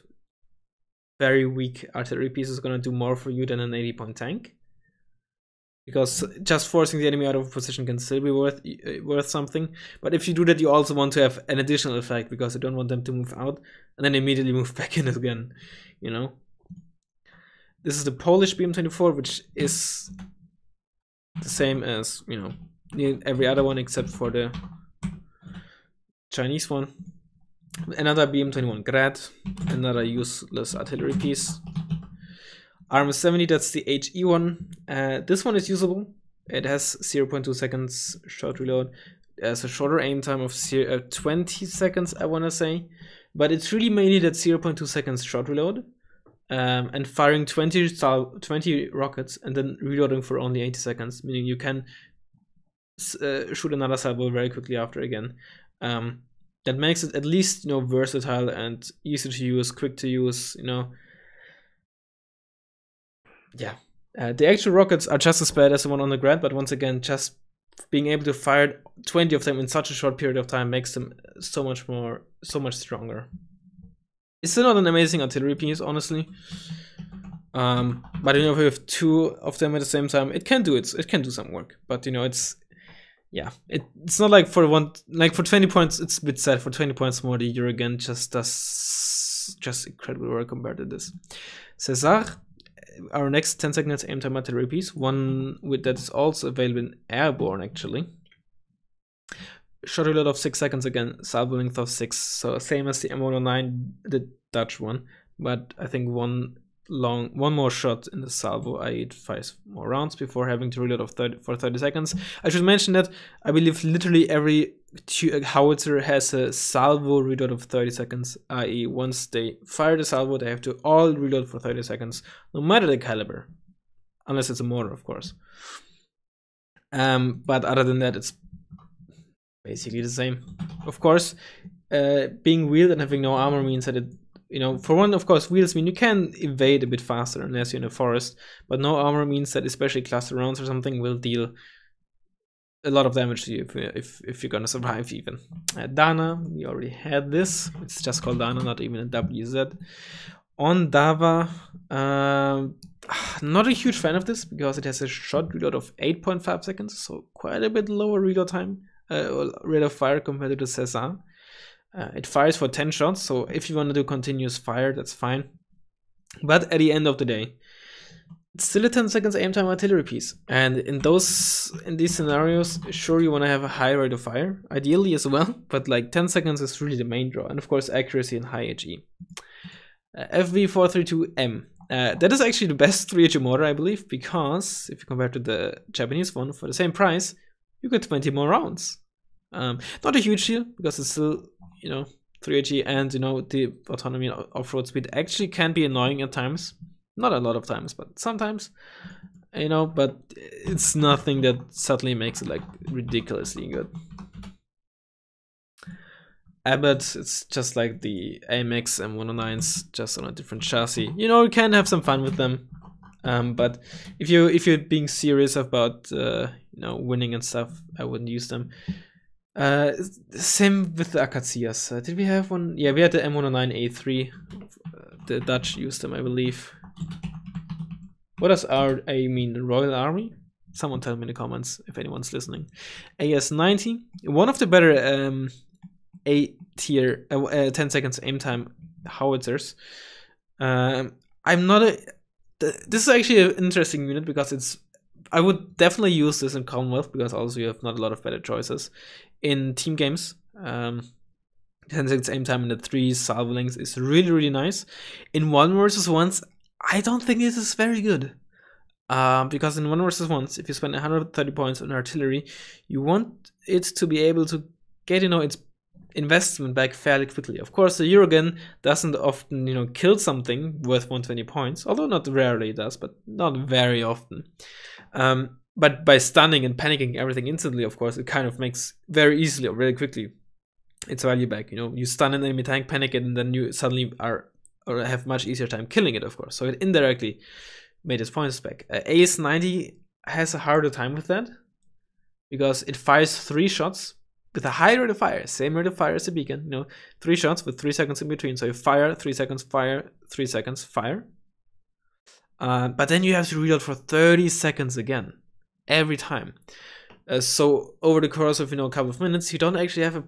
very weak artillery piece is gonna do more for you than an 80 point tank. Because just forcing the enemy out of a position can still be worth something. But if you do that, you also want to have an additional effect, because you don't want them to move out and then immediately move back in again, you know. This is the Polish BM-24, which is the same as, you know, every other one except for the Chinese one. Another BM-21 Grad, another useless artillery piece. RM-70, that's the HE one. This one is usable. It has 0.2 seconds short reload. There's a shorter aim time of 20 seconds, I want to say. But it's really mainly that 0.2 seconds short reload. And firing 20 rockets and then reloading for only 80 seconds. Meaning you can shoot another salvo very quickly after again. That makes it at least, you know, versatile and easy to use, quick to use, you know. Yeah, the actual rockets are just as bad as the one on the Grad, but once again, just being able to fire 20 of them in such a short period of time makes them so much stronger. It's still not an amazing artillery piece, honestly. But you know, if you have 2 of them at the same time, it can do it can do some work. But you know, it's, yeah, it's not like for one, like for 20 points, it's a bit sad. For 20 points more, the Uragan just does just incredible work compared to this. Caesar. Our next 10 seconds aim time artillery piece, one with that is also available in Airborne actually. Short reload of 6 seconds again, salvo length of 6, so same as the M109, the Dutch one, but I think one more shot in the salvo, i.e. 5 more rounds before having to reload of 30 seconds. I should mention that I believe literally every howitzer has a salvo reload of 30 seconds, i.e. once they fire the salvo, they have to all reload for 30 seconds, no matter the caliber, unless it's a mortar, of course. But other than that, it's basically the same. Of course, being wheeled and having no armor means that it, you know, for one, of course, wheels mean you can evade a bit faster unless you're in a forest, but no armor means that especially cluster rounds or something will deal a lot of damage to you if you're gonna survive even. Dana, we already had this. It's just called Dana, not even a WZ. Ondava, not a huge fan of this because it has a short reload of 8.5 seconds, so quite a bit lower reload time, rate of fire compared to the Caesar. It fires for 10 shots, so if you want to do continuous fire, that's fine. But at the end of the day, it's still a 10 seconds aim time artillery piece. And in these scenarios, sure, you want to have a high rate of fire, ideally as well, but like 10 seconds is really the main draw. And of course, accuracy and high HE. FV432M. That is actually the best 3HE mortar, I believe, because if you compare to the Japanese one, for the same price, you get 20 more rounds. Not a huge deal, because it's still, you know, 3HE, and you know, the autonomy and off-road speed actually can be annoying at times. Not a lot of times, but sometimes, you know, but it's nothing that suddenly makes it like ridiculously good. Abbott, it's just like the AMX M109s, just on a different chassis. You know, you can have some fun with them. But if you're being serious about you know, winning and stuff, I wouldn't use them. Same with the Akatsiyas. Did we have one? Yeah, we had the M109A3. The Dutch used them, I believe. What does RA mean? Royal Army? Someone tell me in the comments if anyone's listening. AS90, one of the better A-tier 10 seconds aim time howitzers. I'm not a... This is actually an interesting unit because it's... I would definitely use this in Commonwealth because also you have not a lot of better choices. In team games, 10 seconds aim time in the 3 salvo lengths is really, really nice. In 1v1s, I don't think this is very good. Because in 1v1s, if you spend 130 points on artillery, you want it to be able to get, you know, its investment back fairly quickly. Of course, the Uragan doesn't often, you know, kill something worth 120 points, although not rarely it does, but not very often. But by stunning and panicking everything instantly, of course, it kind of makes very easily or very quickly its value back. You know, you stun an enemy tank, panic it, and then you suddenly are or have much easier time killing it, of course. So it indirectly made its points back. AS90 has a harder time with that because it fires 3 shots with a high rate of fire, same rate of fire as the Beacon, you know, 3 shots with 3 seconds in between. So you fire, 3 seconds, fire, 3 seconds, fire. But then you have to reload for 30 seconds again, every time. So over the course of, you know, a couple of minutes, you don't actually have a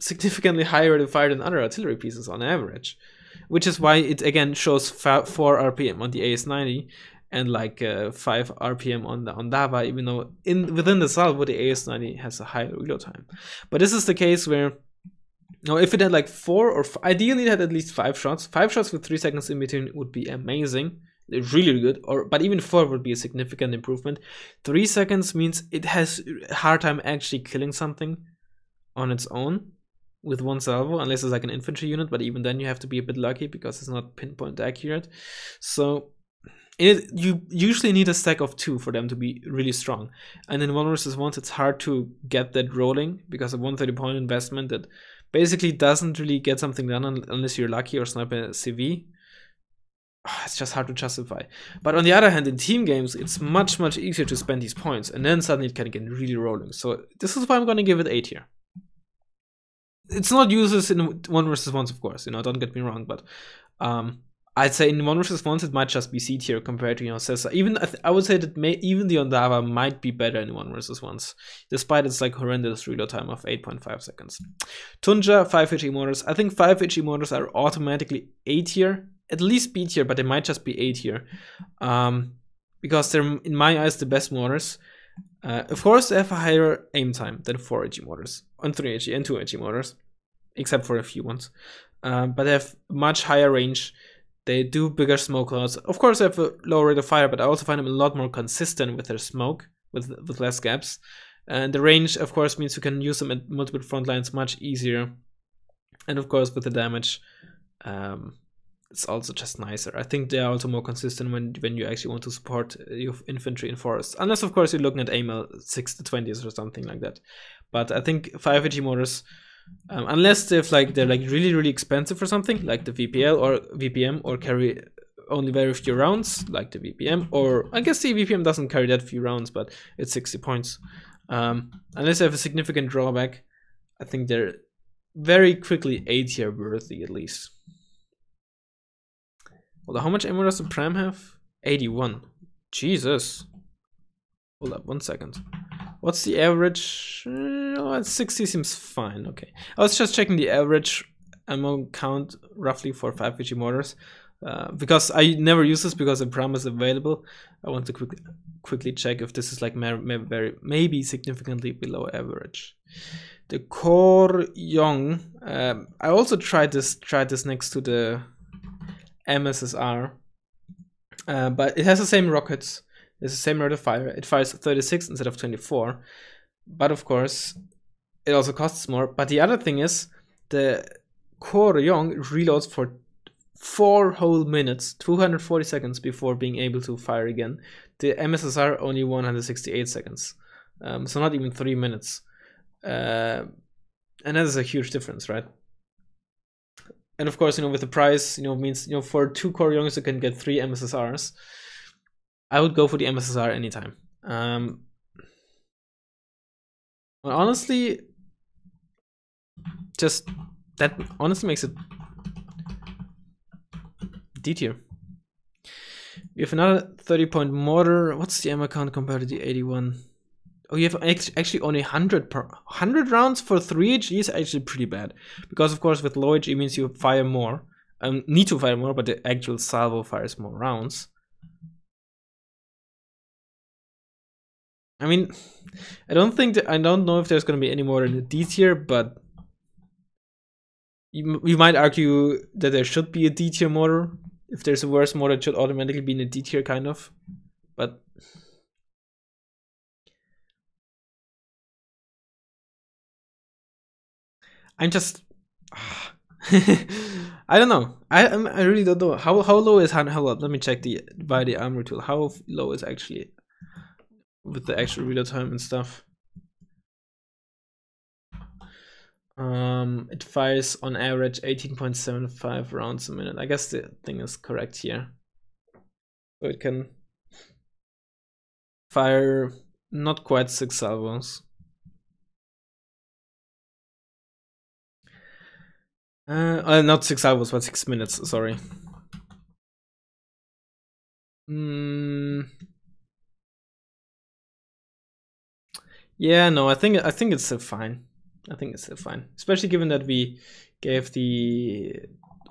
significantly higher rate of fire than other artillery pieces on average. Which is why it again shows 4 RPM on the AS90 and like 5 RPM on the Ondava, even though within the salvo the AS90 has a high reload time. But this is the case where, now if it had like 4 or ideally it had at least 5 shots. 5 shots with 3 seconds in between would be amazing, really good, or but even 4 would be a significant improvement. 3 seconds means it has a hard time actually killing something on its own with 1 salvo, unless it's like an infantry unit, but even then you have to be a bit lucky because it's not pinpoint accurate. So you usually need a stack of 2 for them to be really strong. And in 1v1, it's hard to get that rolling because a 130 point investment that basically doesn't really get something done unless you're lucky or snipe a CV. It's just hard to justify. But on the other hand, in team games, it's much, much easier to spend these points, and then suddenly it can get really rolling. So this is why I'm going to give it A tier. It's not useless in 1v1s, of course, you know, don't get me wrong, but I'd say in 1v1s it might just be C tier compared to, you know, Caesar. Even I would say that even the Ondava might be better in 1v1s, despite its like horrendous reload time of 8.5 seconds. Tunja, 5 HE motors. I think 5 HE motors are automatically A tier, at least B tier, but they might just be A tier. Because they're, in my eyes, the best motors. Of course, they have a higher aim time than 4 HE motors, and 3 HE and 2 HE motors, except for a few ones. But they have much higher range. They do bigger smoke clouds. Of course, they have a lower rate of fire, but I also find them a lot more consistent with their smoke, with less gaps. And the range, of course, means you can use them at multiple front lines much easier. And of course, with the damage, it's also just nicer. I think they are also more consistent when you actually want to support your infantry in forests. Unless, of course, you're looking at AML-60s or something like that. But I think 5 HE motors, unless they're like really, really expensive for something, like the VPL or VPM, or carry only very few rounds, like the VPM, or I guess the VPM doesn't carry that few rounds, but it's 60 points. Unless they have a significant drawback, I think they're very quickly A tier worthy, at least. Hold up, how much ammo does the Pram have? 81. Jesus. Hold up, 1 second. What's the average? Oh, 60 seems fine, okay. I was just checking the average ammo count roughly for 5 HE mortars. Because I never use this because the Pram is available. I want to quickly check if this is like maybe significantly below average. The Koryong. I also tried this next to the MSSR, but it has the same rockets, it's the same rate of fire, it fires 36 instead of 24, but of course it also costs more. But the other thing is the Koryong reloads for 4 whole minutes, 240 seconds before being able to fire again. The MSSR only 168 seconds, so not even 3 minutes, and that is a huge difference, right? And of course, you know, with the price, you know, means, you know, for 2 Koryoungs you can get 3 MSSRs. I would go for the MSSR anytime. Well, honestly, just that honestly makes it D tier. We have another 30-point mortar. What's the ammo count compared to the 81? Oh, you have actually only 100 rounds for 3HE is actually pretty bad. Because, of course, with low HE means you fire more. Need to fire more, but the actual salvo fires more rounds. I mean, I don't know if there's going to be any more in the D tier, but you might argue that there should be a D tier mortar. If there's a worse mod, it should automatically be in a D tier, kind of. But I'm just I don't know. I really don't know. How low is Hold on, let me check by the armor tool. How low is actually with the actual reload time and stuff? It fires on average 18.75 rounds a minute. I guess the thing is correct here. So it can fire not quite 6 salvos. Not 6 salvos, but 6 minutes, sorry. Yeah, no, I think it's still fine. I think it's still fine, especially given that we gave the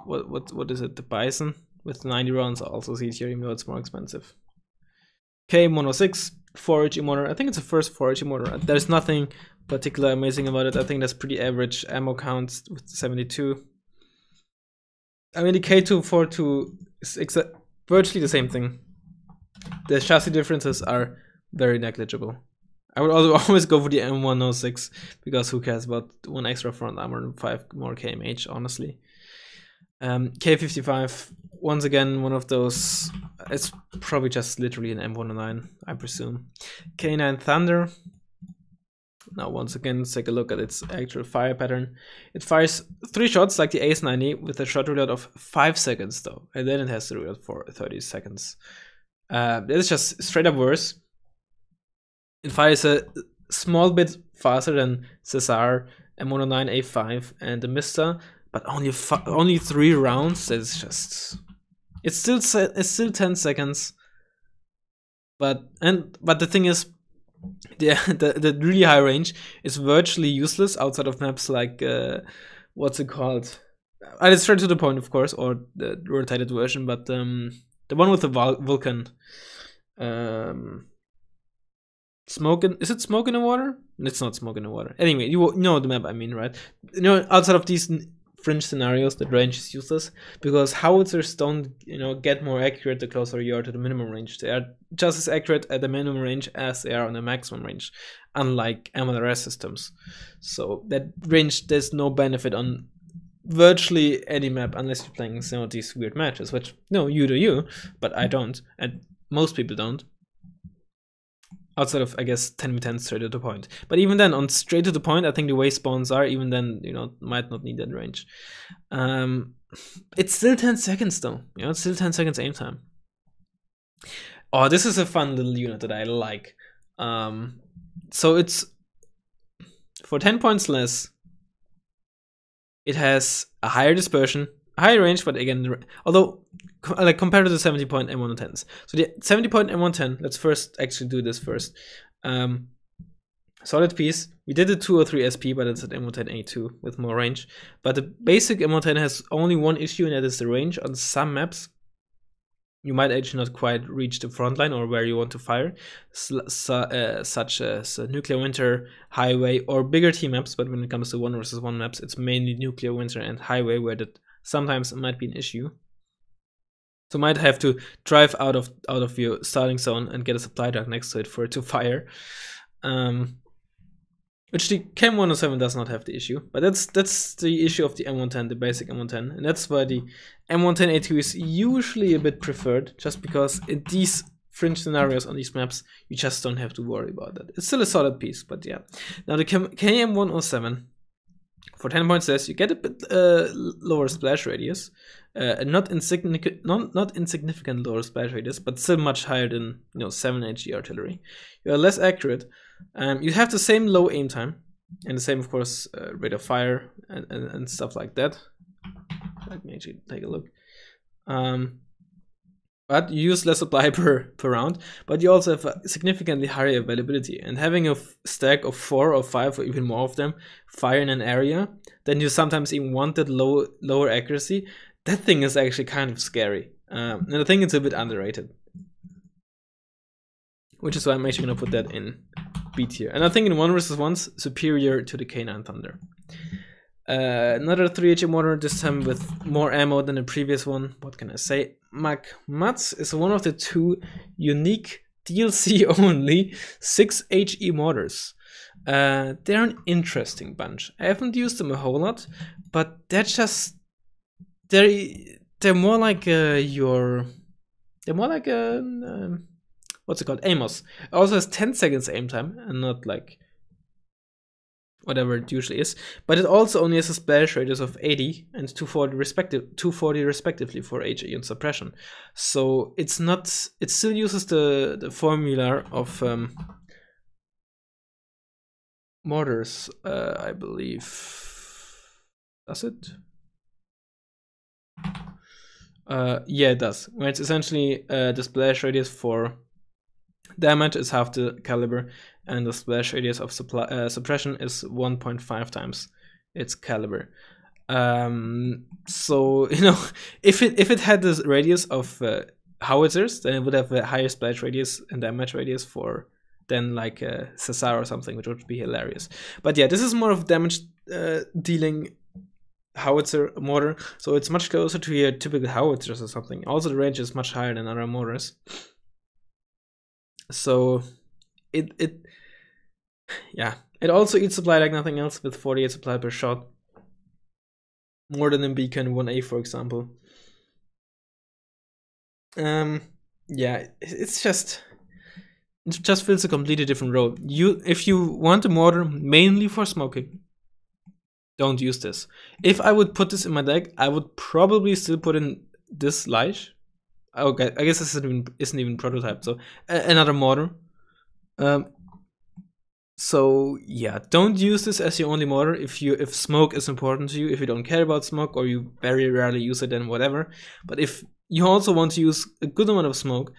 what is it, the Bison with 90 rounds also easier, even though it's more expensive. K106 4HE mortar. I think it's the first 4HE mortar. There's nothing particular amazing about it. I think that's pretty average ammo count with 72. I mean the K242 is virtually the same thing. The chassis differences are very negligible. I would also always go for the M106 because who cares about 1 extra front armor and 5 more KMH, honestly. K55, once again, one of those. It's probably just literally an M109, I presume. K9 Thunder. Now, once again, let's take a look at its actual fire pattern. It fires 3 shots like the AS90 with a shot reload of 5 seconds, though, and then it has to reload for 30 seconds. That is just straight up worse. It fires a small bit faster than Caesar, M109A5, and the Msta, but only 3 rounds. That's just. It's still 10 seconds. But the thing is, the really high range is virtually useless outside of maps like what's it called? It's straight to the point, of course, or the rotated version, but the one with the Vulcan. Smoke in, is it smoke in the water? It's not smoke in the water. Anyway, you know the map I mean, right? You know, outside of these fringe scenarios, the range is useless because howitzers don't, you know, get more accurate the closer you are to the minimum range. They are just as accurate at the minimum range as they are on the maximum range, unlike MLRS systems. So that range, there's no benefit on virtually any map unless you're playing, you know, these weird matches, which, no, you do you, but I don't, and most people don't. Outside of, I guess, 10v10 straight to the point. But even then, on straight to the point, I think the way spawns are, even then, you know, might not need that range. It's still 10 seconds, though. You know, it's still 10 seconds aim time. Oh, this is a fun little unit that I like. So it's... For 10 points less, it has a higher dispersion, higher range, but again, although... Like compared to the 70-point M110s. So the 70-point M110, let's first actually do this first. Solid piece. We did the 203 SP, but it's an M110A2 with more range. But the basic M110 has only one issue, and that is the range. On some maps, you might actually not quite reach the front line or where you want to fire, such as Nuclear Winter, Highway, or bigger team maps. But when it comes to 1v1 maps, it's mainly Nuclear Winter and Highway, where that sometimes might be an issue. So might have to drive out of your starting zone and get a supply truck next to it for it to fire, which the KM107 does not have the issue. But that's the issue of the M110, the basic M110, and that's why the M110A2 is usually a bit preferred, just because in these fringe scenarios on these maps you just don't have to worry about that. It's still a solid piece, but yeah. Now the KM107. For 10 points less, you get a bit lower splash radius, not insignificant lower splash radius, but still much higher than, you know, 7HE artillery. You are less accurate. You have the same low aim time and the same, of course, rate of fire and stuff like that. Let me actually take a look. but you use less supply per round, but you also have a significantly higher availability. And having a stack of 4 or 5 or even more of them fire in an area, then you sometimes even want that lower accuracy. That thing is actually kind of scary. And I think it's a bit underrated, which is why I'm actually gonna put that in B tier. And I think in 1v1's superior to the K9 Thunder. Another 3HM motor, this time with more ammo than the previous one. What can I say? Mach Mats is one of the 2 unique DLC only 6HE motors. They're an interesting bunch. I haven't used them a whole lot, but they're just they're more like what's it called? Amos. It also has 10 seconds aim time and not like whatever it usually is, but it also only has a splash radius of 80 and 240 respectively for HE and suppression. So it's not, it still uses the formula of mortars, I believe. Does it? Yeah, it does. Where it's essentially the splash radius for damage is half the caliber, and the splash radius of suppression is 1.5 times its caliber. So you know, if it had this radius of howitzers, then it would have a higher splash radius and damage radius for than like a Caesar or something, which would be hilarious. But yeah, this is more of damage dealing howitzer mortar, so it's much closer to your typical howitzers or something. Also, the range is much higher than other mortars. So it also eats supply like nothing else, with 48 supply per shot, more than in Beacon 1A, for example. Yeah, it just fills a completely different role. If you want a mortar mainly for smoking, don't use this. If I would put this in my deck, I would probably still put in this Leish. Okay, I guess this isn't even prototype, so another mortar. So yeah, don't use this as your only mortar if smoke is important to you, if you don't care about smoke or you very rarely use it, then whatever. But if you also want to use a good amount of smoke,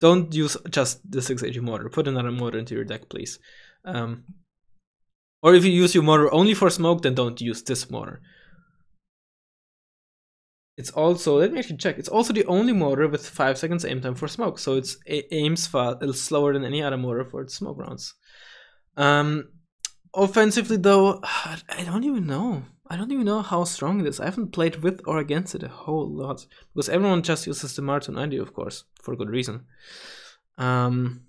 don't use just the 6HE mortar. Put another mortar into your deck, please. Or if you use your mortar only for smoke, then don't use this mortar. It's also, let me actually check, it's also the only mortar with 5 seconds aim time for smoke, so it aims far slower than any other mortar for its smoke rounds. Offensively though, I don't even know. I don't even know how strong it is. I haven't played with or against it a whole lot, because everyone just uses the MR290, of course, for good reason. Oh,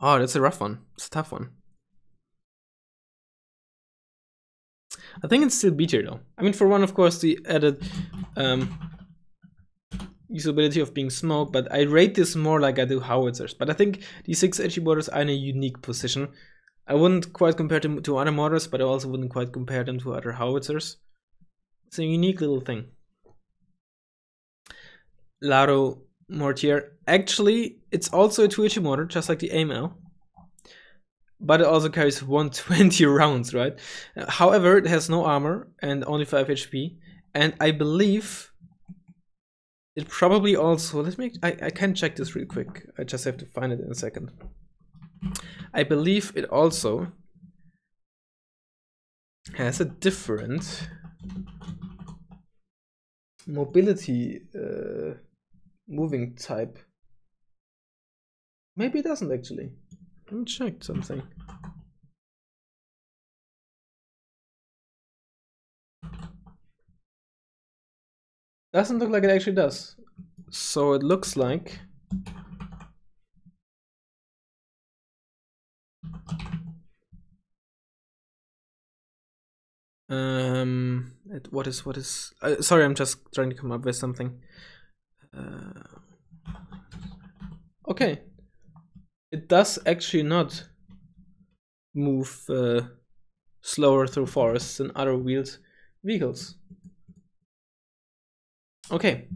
that's a rough one. It's a tough one. I think it's still B tier though. I mean, for one, of course, the added usability of being smoked, but I rate this more like I do howitzers. But I think the 6HE mortars are in a unique position. I wouldn't quite compare them to other mortars, but I also wouldn't quite compare them to other howitzers. It's a unique little thing. Laro Mortier. Actually, it's also a 2HE mortar, just like the AML. But it also carries 120 rounds, right? However, it has no armor and only 5 HP. And I believe it probably also... I can check this real quick. I just have to find it in a second. I believe it also has a different mobility moving type. Maybe it doesn't actually. Let me check something. Doesn't look like it actually does. So it looks like sorry, I'm just trying to come up with something. Okay. It does actually not move slower through forests than other wheeled vehicles. Okay,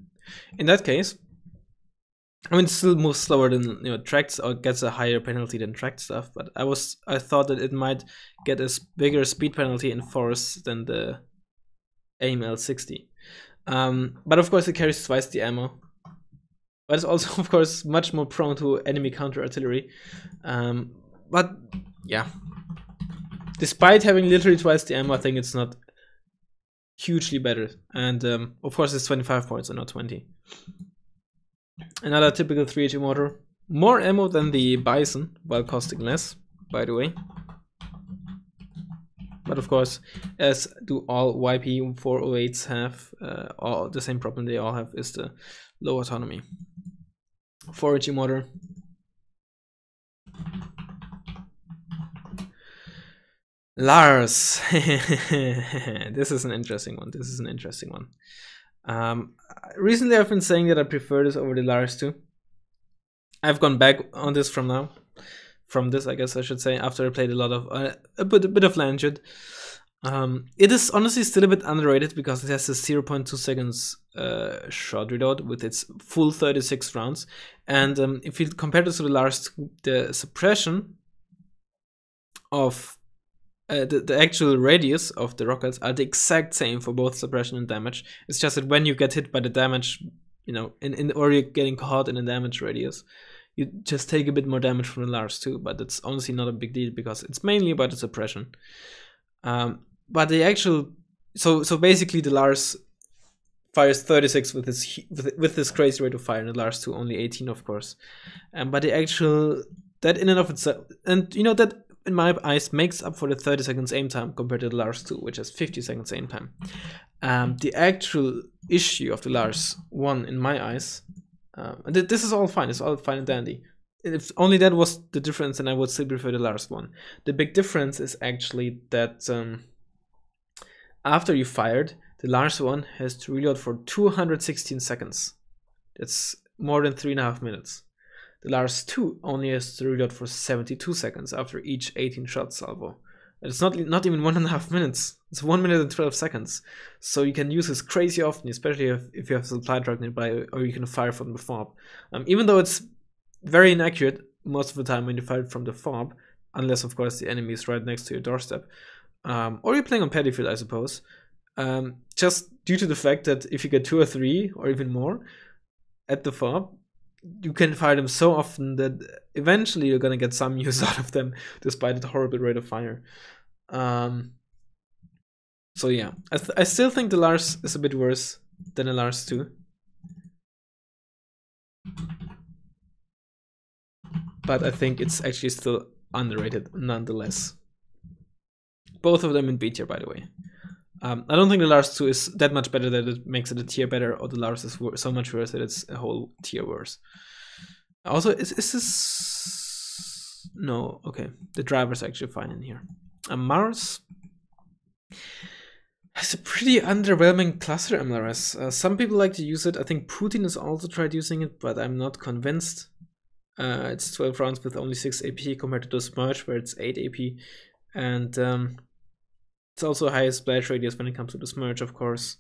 in that case, I mean, it still moves slower than, you know, tracks, or gets a higher penalty than tracked stuff. But I thought that it might get a bigger speed penalty in forests than the AML-60. But of course it carries twice the ammo. But it's also, of course, much more prone to enemy counter-artillery. But, yeah. Despite having literally twice the ammo, I think it's not hugely better. And, of course, it's 25 points and not 20. Another typical 3HE mortar. More ammo than the Bison, while costing less, by the way. But, of course, as do all YP408s have, all the same problem they all have is the low autonomy. 4HE mortar. Lars. This is an interesting one. This is an interesting one. Recently I've been saying that I prefer this over the LARS-2. I've gone back on this from this, I guess I should say, after I played a lot of a bit of Lanjut. It is honestly still a bit underrated because it has a 0.2 seconds shot reload with its full 36 rounds. And if you compare this to the LARS-2, the suppression of the actual radius of the rockets are the exact same for both suppression and damage. It's just that when you get hit by the damage, you know, or you're getting caught in the damage radius, you just take a bit more damage from the LARS-2, but it's honestly not a big deal because it's mainly about the suppression. But the actual, so basically the LARS fires 36 with this crazy rate of fire, and the LARS-2 only 18, of course. But the actual, that in and of itself, and you know that in my eyes makes up for the 30 seconds aim time compared to the LARS-2, which has 50 seconds aim time. The actual issue of the LARS-1 in my eyes, this is all fine, it's all fine and dandy. If only that was the difference, then I would still prefer the LARS-1. The big difference is actually that after you fired, the LARS-1 has to reload for 216 seconds. That's more than 3.5 minutes. The LARS-2 only has to reload for 72 seconds after each 18-shot salvo. And it's not even 1.5 minutes. It's 1 minute and 12 seconds. So you can use this crazy often, especially if you have a supply truck nearby, or you can fire from the FOB. Even though it's very inaccurate most of the time when you fire from the FOB, unless, of course, the enemy is right next to your doorstep. Or you're playing on paddy field, I suppose. Just due to the fact that if you get 2 or 3, or even more, at the FOB, you can fire them so often that eventually you're gonna get some use out of them, despite the horrible rate of fire. So yeah, I still think the LARS is a bit worse than the LARS-2. But I think it's actually still underrated, nonetheless. Both of them in B tier, by the way. I don't think the LARS-2 is that much better that it makes it a tier better, or the LARS is so much worse that it's a whole tier worse. Also, is this... No, okay. The driver's actually fine in here. Mars has a pretty underwhelming cluster MLRS. Some people like to use it. I think Putin has also tried using it, but I'm not convinced. It's 12 rounds with only 6 AP compared to the Smerch, where it's 8 AP. And... it's also higher splash radius when it comes to the Smerch, of course.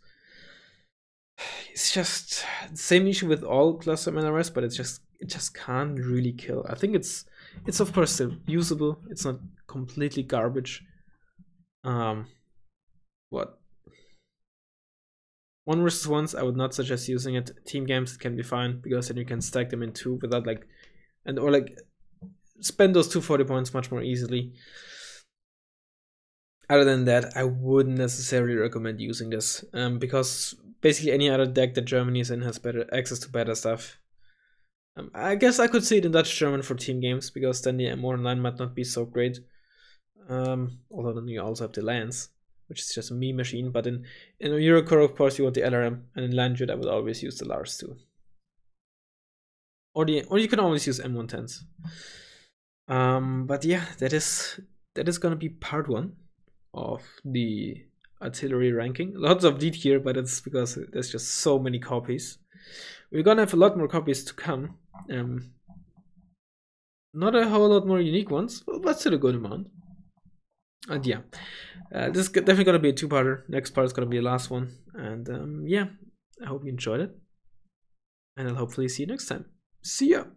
It's just the same issue with all cluster MLRS, but it just can't really kill. I think it's of course still usable. It's not completely garbage. What? 1v1s, I would not suggest using it. Team games, it can be fine because then you can stack them in 2 without or spend those 240 points much more easily. Other than that, I wouldn't necessarily recommend using this, because basically any other deck that Germany is in has better access to better stuff. I guess I could see it in Dutch-German for team games, because then the M109 might not be so great. Although then you also have the Lance, which is just a Mii machine, but in Eurocore, of course, you want the LRM, and in Lanjut, I would always use the LARS too. Or you can always use M110s. But yeah, that is gonna be part 1. Of the artillery ranking. Lots of detail here, but it's because there's just so many copies. We're gonna have a lot more copies to come. Not a whole lot more unique ones, but still a good amount. And yeah, this is definitely gonna be a 2-parter. Next part is gonna be the last one. And yeah, I hope you enjoyed it. And I'll hopefully see you next time. See ya!